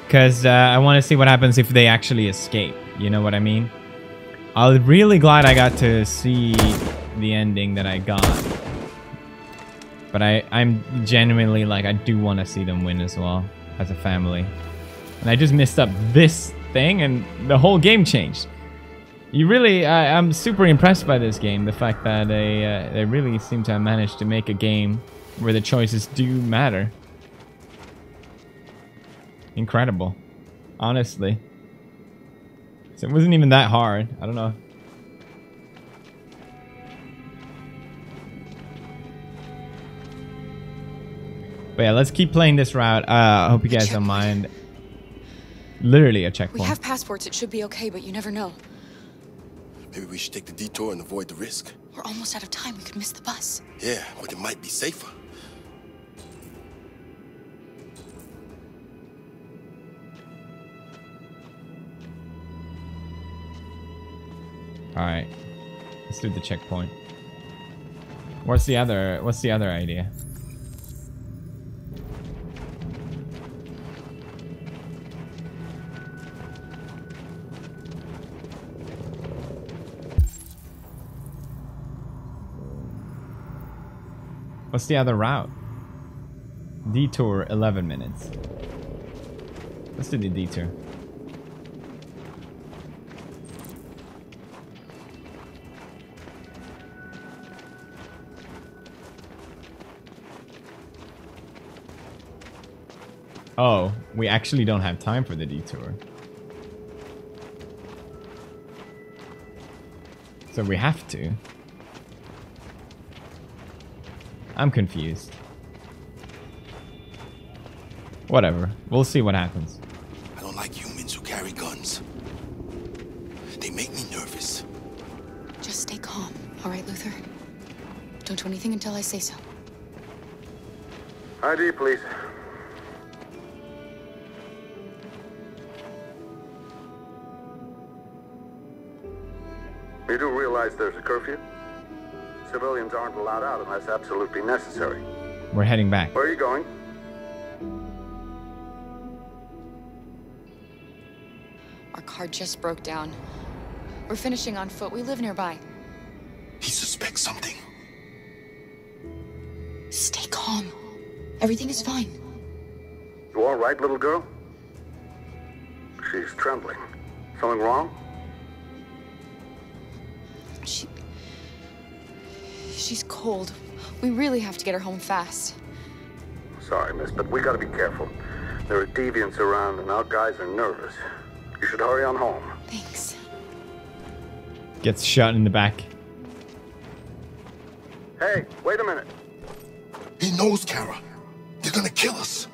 because uh, I want to see what happens if they actually escape. You know what I mean? I'm really glad I got to see the ending that I got. But I, I'm genuinely like, I do want to see them win as well as a family. And I just messed up this thing and the whole game changed. You really, I, I'm super impressed by this game. The fact that they uh, they really seem to have managed to make a game where the choices do matter. Incredible, honestly. So it wasn't even that hard. I don't know. But yeah, let's keep playing this route. Uh, I hope you guys don't mind. Literally a checkpoint. We have passports. It should be okay, but you never know. Maybe we should take the detour and avoid the risk. We're almost out of time. We could miss the bus. Yeah, but it might be safer. Alright. Let's do the checkpoint. What's the other what's the other idea? What's the other route? Detour, eleven minutes. Let's do the detour. Oh, we actually don't have time for the detour. So we have to. I'm confused. Whatever. We'll see what happens. I don't like humans who carry guns. They make me nervous. Just stay calm, all right, Luther? Don't do anything until I say so. I D, please. You do realize there's a curfew? Civilians aren't allowed out unless absolutely necessary. We're heading back. Where are you going? Our car just broke down. We're finishing on foot. We live nearby. He suspects something. Stay calm. Everything is fine. You all right, little girl? She's trembling. Something wrong? She... She's cold. We really have to get her home fast. Sorry, miss, but we gotta be careful. There are deviants around and our guys are nervous. You should hurry on home. Thanks. Gets shot in the back. Hey, wait a minute. He knows, Kara. They're gonna kill us.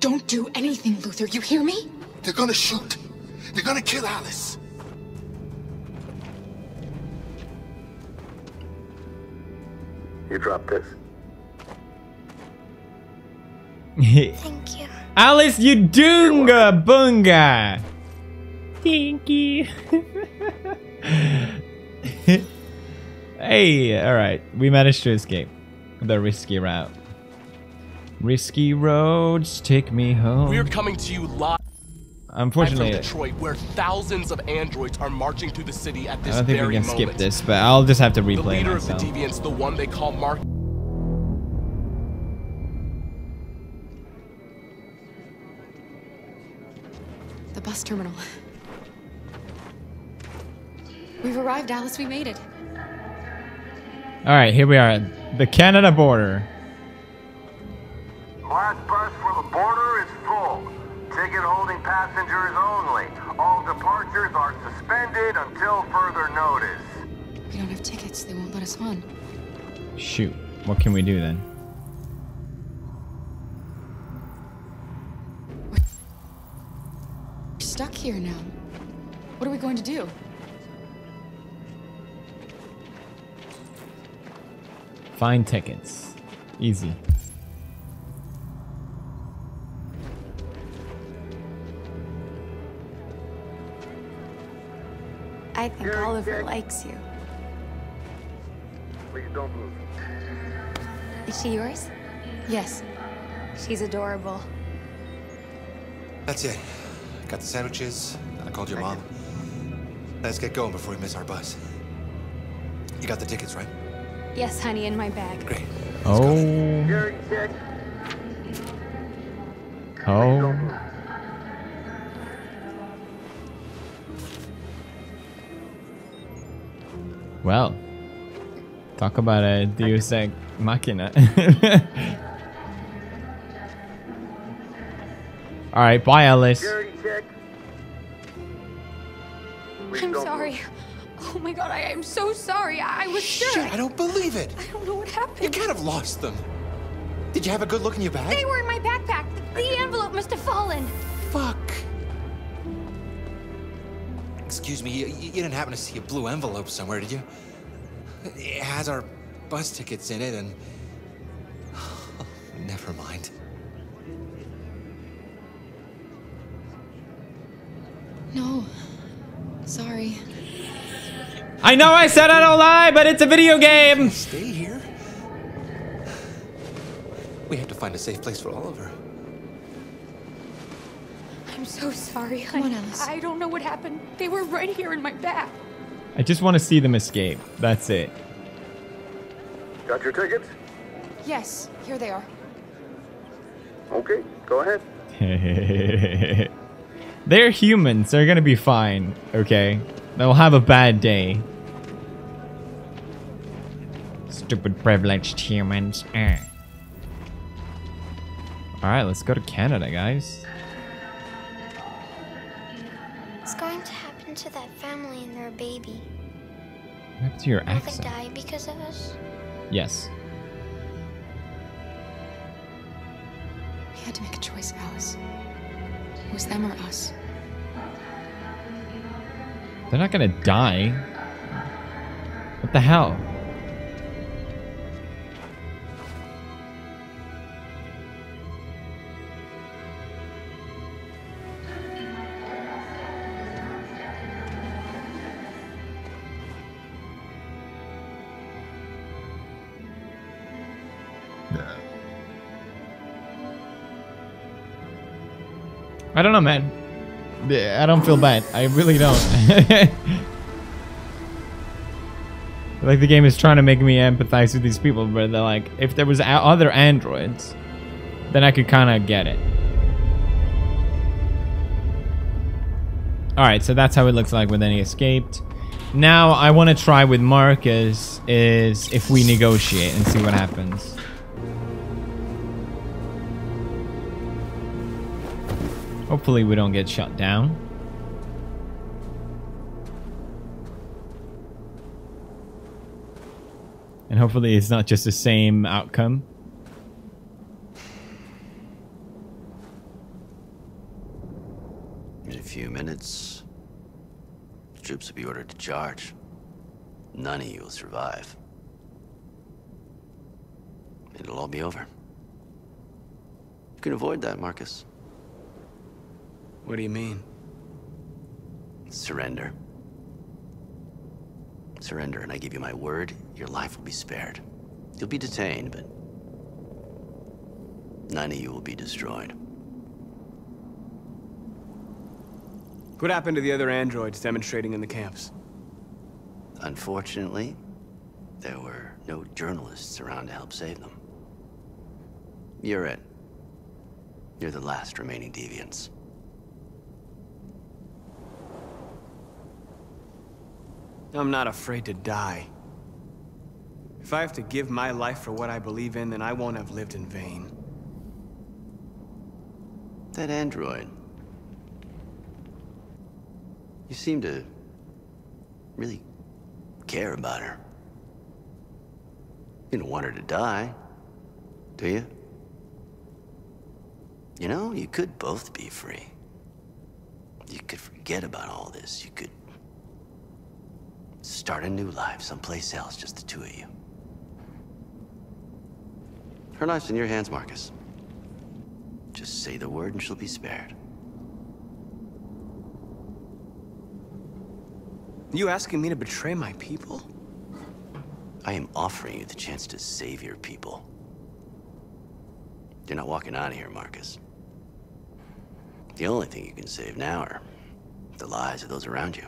Don't do anything, Luther. You hear me? They're gonna shoot. They're gonna kill Alice. You dropped this. Thank you. Alice, you doonga boonga. Thank you. Hey, alright. We managed to escape the risky route. Risky roads take me home. We're coming to you live. Unfortunately, I'm from Detroit, where thousands of androids are marching through the city at this very moment. I don't think we can moment. skip this, but I'll just have to replay. The leader myself. of the deviants, the one they call Mark. The bus terminal. We've arrived, Alice. We made it. All right, here we are at the Canada border. Last bus for the border is full. Ticket holding passengers only. All departures are suspended until further notice. We don't have tickets. They won't let us on. Shoot. What can we do then? We're stuck here now. What are we going to do? Find tickets. Easy. I think You're Oliver sick. likes you. Please don't move. Is she yours? Yes. She's adorable. That's it. I got the sandwiches, and I called your mom. Let's get going before we miss our bus. You got the tickets, right? Yes, honey, in my bag. Great. Let's oh. You're sick. Oh. Well, talk about a Deus Ex Machina. All right, bye, Alice. I'm sorry. Oh my god, I am so sorry. I was sure. Shit, I don't believe it. I don't know what happened. You can't have lost them. Did you have a good look in your bag? They were in my backpack. The, the envelope must have fallen. Fuck. Excuse me, you, you didn't happen to see a blue envelope somewhere, did you? It has our bus tickets in it and... Oh, never mind. No. Sorry. I know I said I don't lie, but it's a video game! Stay here? We have to find a safe place for Oliver. I'm so sorry, honey. I don't know what happened. They were right here in my bag. I just want to see them escape. That's it. Got your tickets? Yes, here they are. Okay, go ahead. They're humans. They're going to be fine, okay? They'll have a bad day. Stupid privileged humans. Eh. Alright, let's go to Canada, guys. What's going to happen to that family and their baby? What happened to your Will accent? Will they die because of us? Yes. We had to make a choice, Alice. It was them or us. They're not gonna die. What the hell? I don't know, man. I don't feel bad. I really don't. Like, the game is trying to make me empathize with these people, but they're like, if there was other androids, then I could kind of get it. Alright, so that's how it looks like when he escaped. Now, I want to try with Marcus is if we negotiate and see what happens. Hopefully we don't get shut down. And hopefully it's not just the same outcome. In a few minutes, the troops will be ordered to charge. None of you will survive. It'll all be over. You can avoid that, Marcus. What do you mean? Surrender. Surrender, and I give you my word, your life will be spared. You'll be detained, but none of you will be destroyed. What happened to the other androids demonstrating in the camps? Unfortunately, there were no journalists around to help save them. You're it. You're the last remaining deviants. I'm not afraid to die. If I have to give my life for what I believe in, then I won't have lived in vain. That android. You seem to really care about her. You don't want her to die, do you? You know, you could both be free. You could forget about all this. You could start a new life someplace else, just the two of you. Her life's in your hands, Marcus. Just say the word and she'll be spared. You asking me to betray my people? I am offering you the chance to save your people. You're not walking out of here, Marcus. The only thing you can save now are the lives of those around you.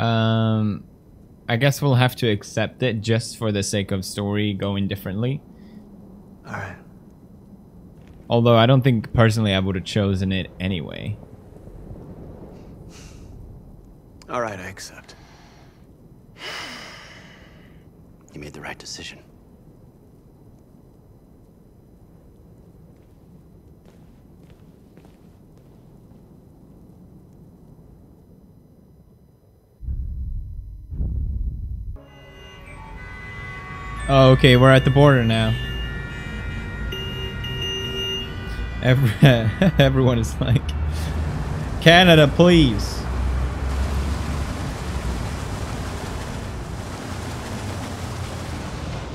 Um, I guess we'll have to accept it just for the sake of story going differently. Alright. Although I don't think personally I would have chosen it anyway. Alright, I accept. You made the right decision. Oh, okay, we're at the border now. Every, everyone is like, Canada, please.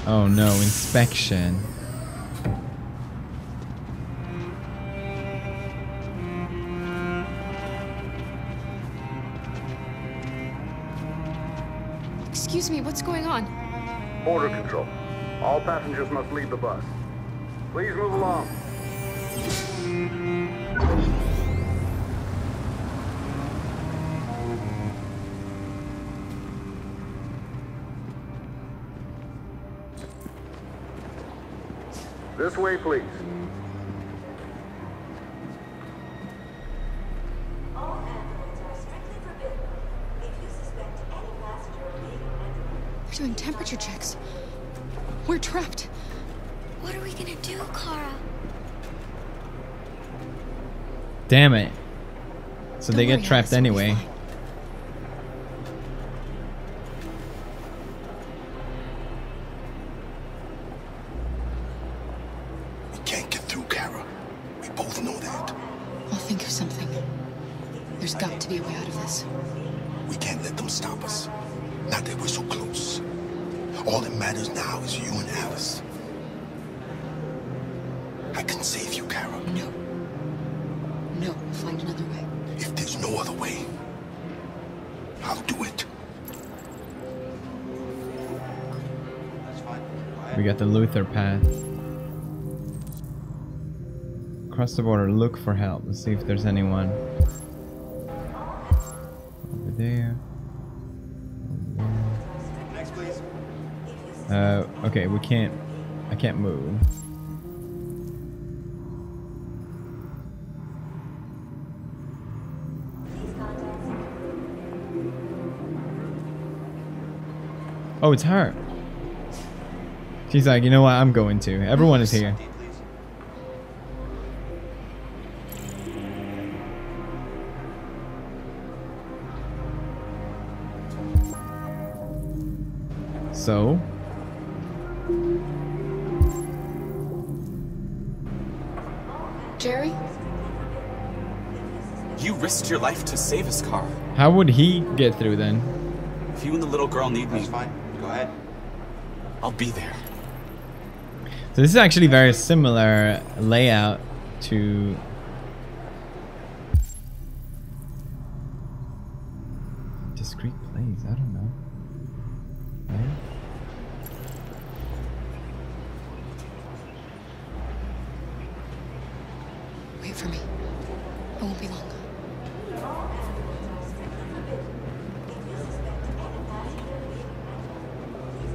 Oh no, inspection. Excuse me, what's going on? Border control. All passengers must leave the bus. Please move along. This way, please. Doing temperature checks. We're trapped. What are we gonna do, Kara? Damn it. So Don't they get trapped anyway. Fine. We can't get through, Kara. We both know that. I'll think of something. There's got to be a way out of this. We can't let them stop us. Not that we're so close. All that matters now is you and Alice. I can save you, Kara. No. No, we'll find another way. If there's no other way, I'll do it. We got the Luther path. across the border, look for help. Let's see if there's anyone. Over there. Next, please. Uh, okay, we can't... I can't move. Oh, it's her. She's like, you know what? I'm going to. Everyone is here. So? Jerry? You risked your life to save us, Kara. How would he get through then? If you and the little girl need me, that's fine. Go ahead. I'll be there. So this is actually very similar layout to... Discrete plays, I don't know. Right? Wait for me. I won't be long.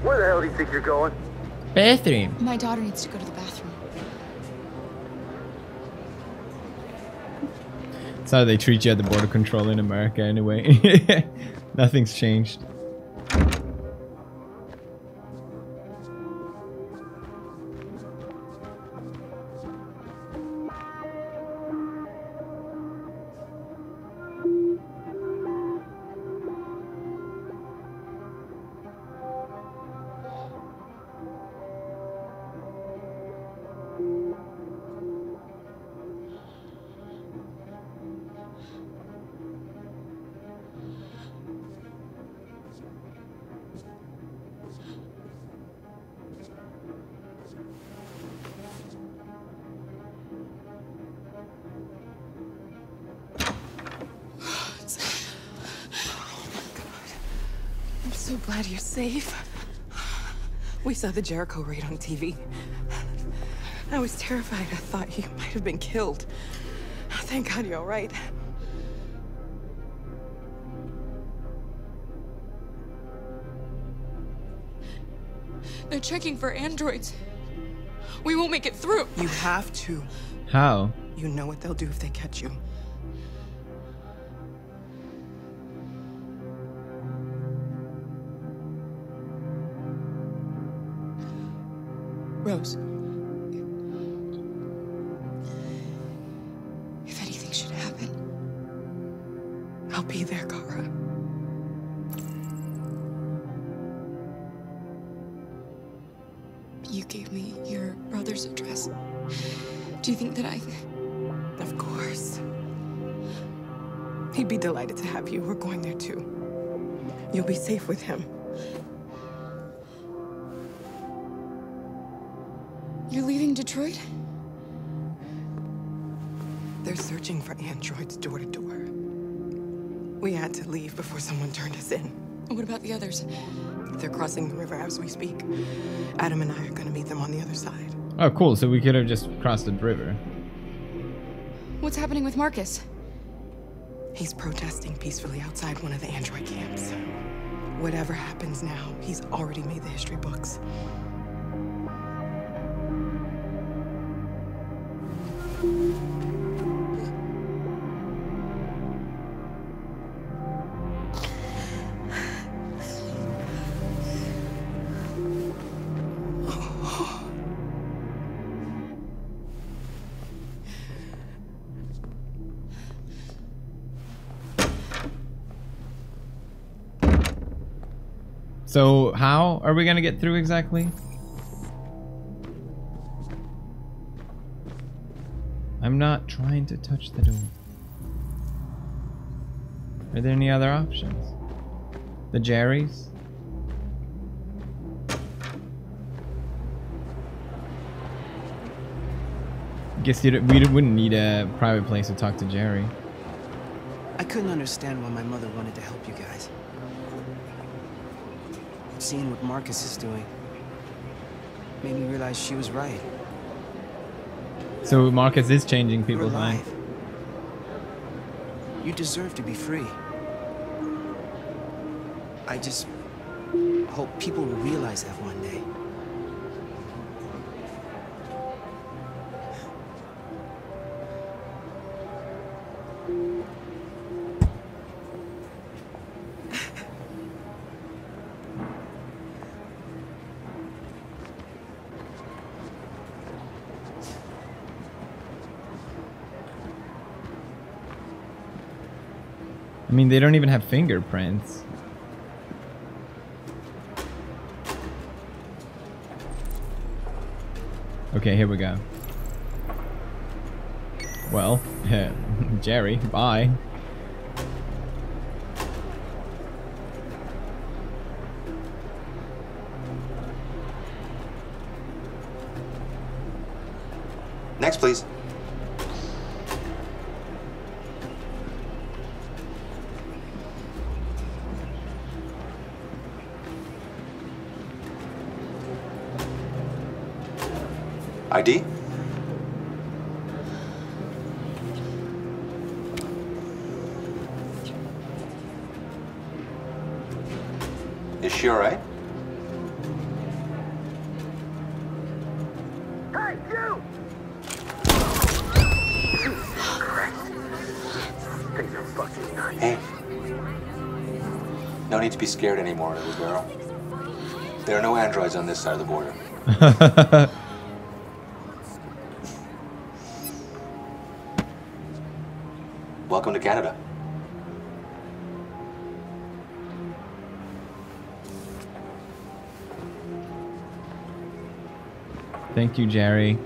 Where the hell do you think you're going? Bathroom. My daughter needs to go to the bathroom. That's how they treat you at the border control in America anyway. Nothing's changed. Glad you're safe. We saw the Jericho raid on T V. I was terrified. I thought you might have been killed. Thank God you're all right. They're checking for androids. We won't make it through. You have to. How? You know what they'll do if they catch you. Rose. If anything should happen, I'll be there, Kara. You gave me your brother's address. Do you think that I... Of course. He'd be delighted to have you. We're going there, too. You'll be safe with him. You're leaving Detroit? They're searching for androids door to door. We had to leave before someone turned us in. What about the others? They're crossing the river as we speak. Adam and I are going to meet them on the other side. Oh, cool. So we could have just crossed the river. What's happening with Marcus? He's protesting peacefully outside one of the android camps. Whatever happens now, he's already made the history books. So how are we gonna get through exactly? I'm not trying to touch the door. Are there any other options? The Jerry's? Guess you we wouldn't need a private place to talk to Jerry. I couldn't understand why my mother wanted to help you guys. Seeing what Marcus is doing made me realize she was right. So Marcus is changing people's minds. You deserve to be free. I just hope people will realize that one day. I mean, they don't even have fingerprints. Okay, here we go. Well, Jerry, bye. Next, please. I D? Is she all right? Hey, you! Things are fucking nice. Hey. No need to be scared anymore, little girl. There are no androids on this side of the border. Welcome to Canada. Thank you, Jerry.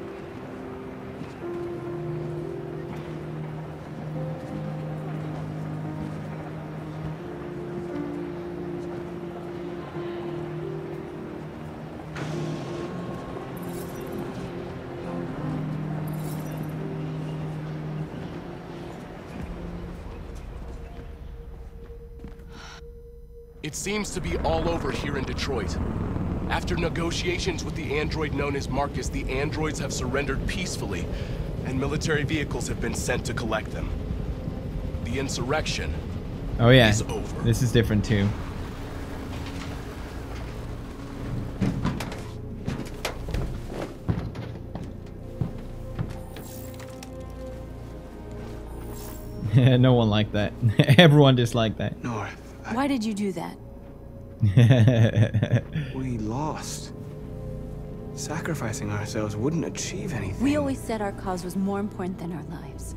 Seems to be all over here in Detroit. After negotiations with the android known as Marcus, the androids have surrendered peacefully, and military vehicles have been sent to collect them. The insurrection oh, yeah. is over. This is different too. No one liked that. Everyone disliked that. Nor. Why did you do that? We lost. Sacrificing ourselves wouldn't achieve anything. We always said our cause was more important than our lives.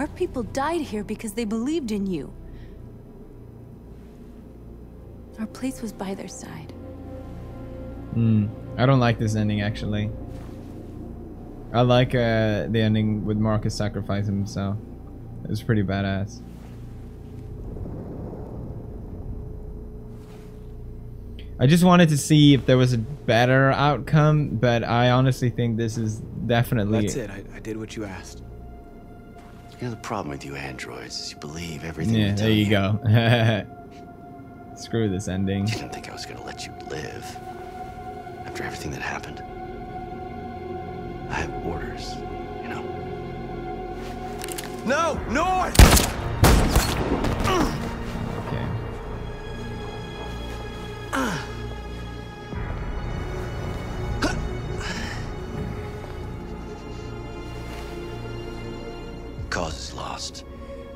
Our people died here because they believed in you. Our place was by their side. Hmm. I don't like this ending, actually. I like uh, the ending with Marcus sacrificing himself. It was pretty badass. I just wanted to see if there was a better outcome, but I honestly think this is definitely... That's it. I, I did what you asked. You know, the problem with you androids is you believe everything yeah, you tell you. Yeah, there you go. Screw this ending. You didn't think I was going to let you live after everything that happened. I have orders, you know. No! North! Okay. Ah! Cause is lost.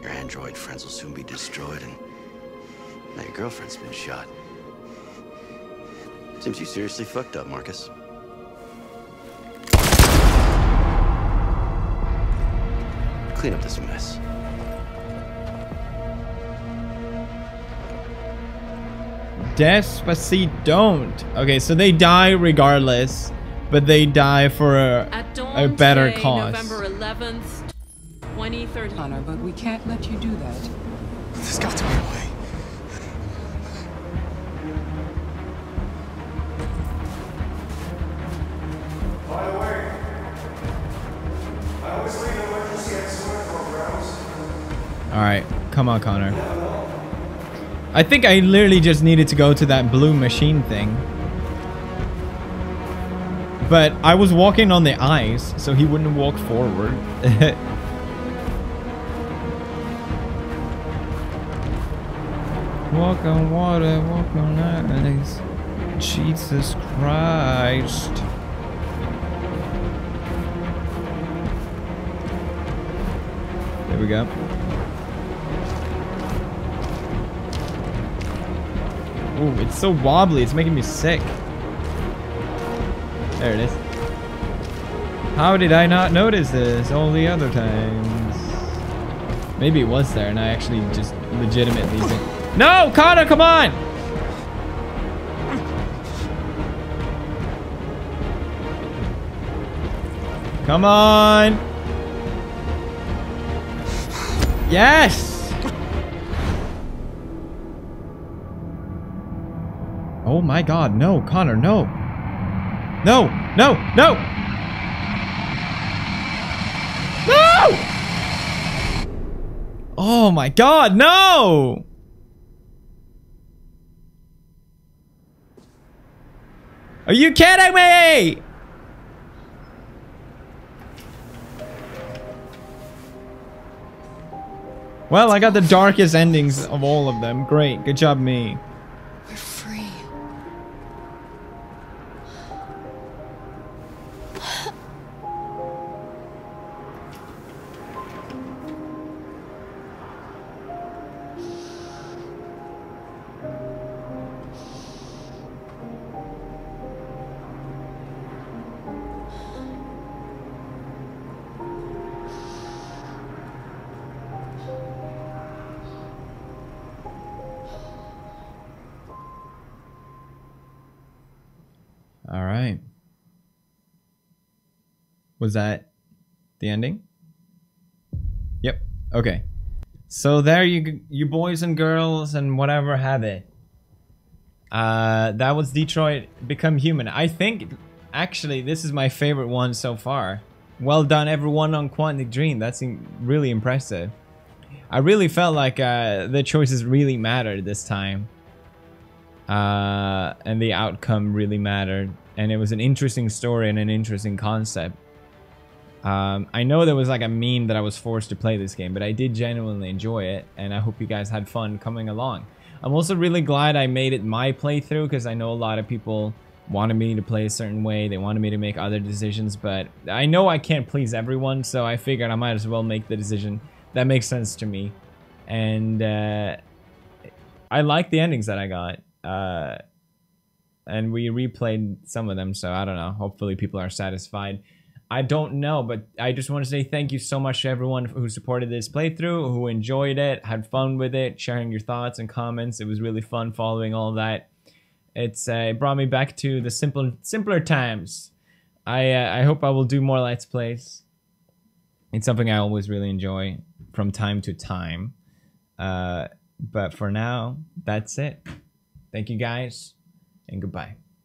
Your android friends will soon be destroyed, and now your girlfriend's been shot. Seems you seriously fucked up, Marcus. Clean up this mess. Despacito don't. Okay, so they die regardless, but they die for a, a better day, cause. November eleventh. Connor, but we can't let you do that. There's got to be a way. By the way, I always leave emergency exit programs. All right, come on, Connor. I think I literally just needed to go to that blue machine thing. But I was walking on the ice, so he wouldn't walk forward. Walk on water, walk on ice. Jesus Christ. There we go. Oh, it's so wobbly. It's making me sick. There it is. How did I not notice this all the other times? Maybe it was there and I actually just legitimately think. No, Connor, come on! Come on! Yes! Oh my god, no, Connor, no! No! No! No! No! Oh my god, no! Are you kidding me? Well, I got the darkest endings of all of them. Great. Good job, me. We're free. Was that the ending? Yep. Okay. So there you you boys and girls and whatever have it. Uh, that was Detroit Become Human. I think actually this is my favorite one so far. Well done everyone on Quantic Dream. That's really impressive. I really felt like uh, the choices really mattered this time. Uh, and the outcome really mattered. And it was an interesting story and an interesting concept. Um, I know there was like a meme that I was forced to play this game, but I did genuinely enjoy it, and I hope you guys had fun coming along. I'm also really glad I made it my playthrough, because I know a lot of people wanted me to play a certain way, they wanted me to make other decisions, but I know I can't please everyone, so I figured I might as well make the decision that makes sense to me. And uh, I like the endings that I got. Uh, and we replayed some of them, so I don't know, hopefully people are satisfied. I don't know, but I just want to say thank you so much to everyone who supported this playthrough, who enjoyed it, had fun with it, sharing your thoughts and comments. It was really fun following all that. It's uh, it brought me back to the simple, simpler times. I uh, I hope I will do more Let's Plays. It's something I always really enjoy from time to time. Uh, but for now, that's it. Thank you guys, and goodbye.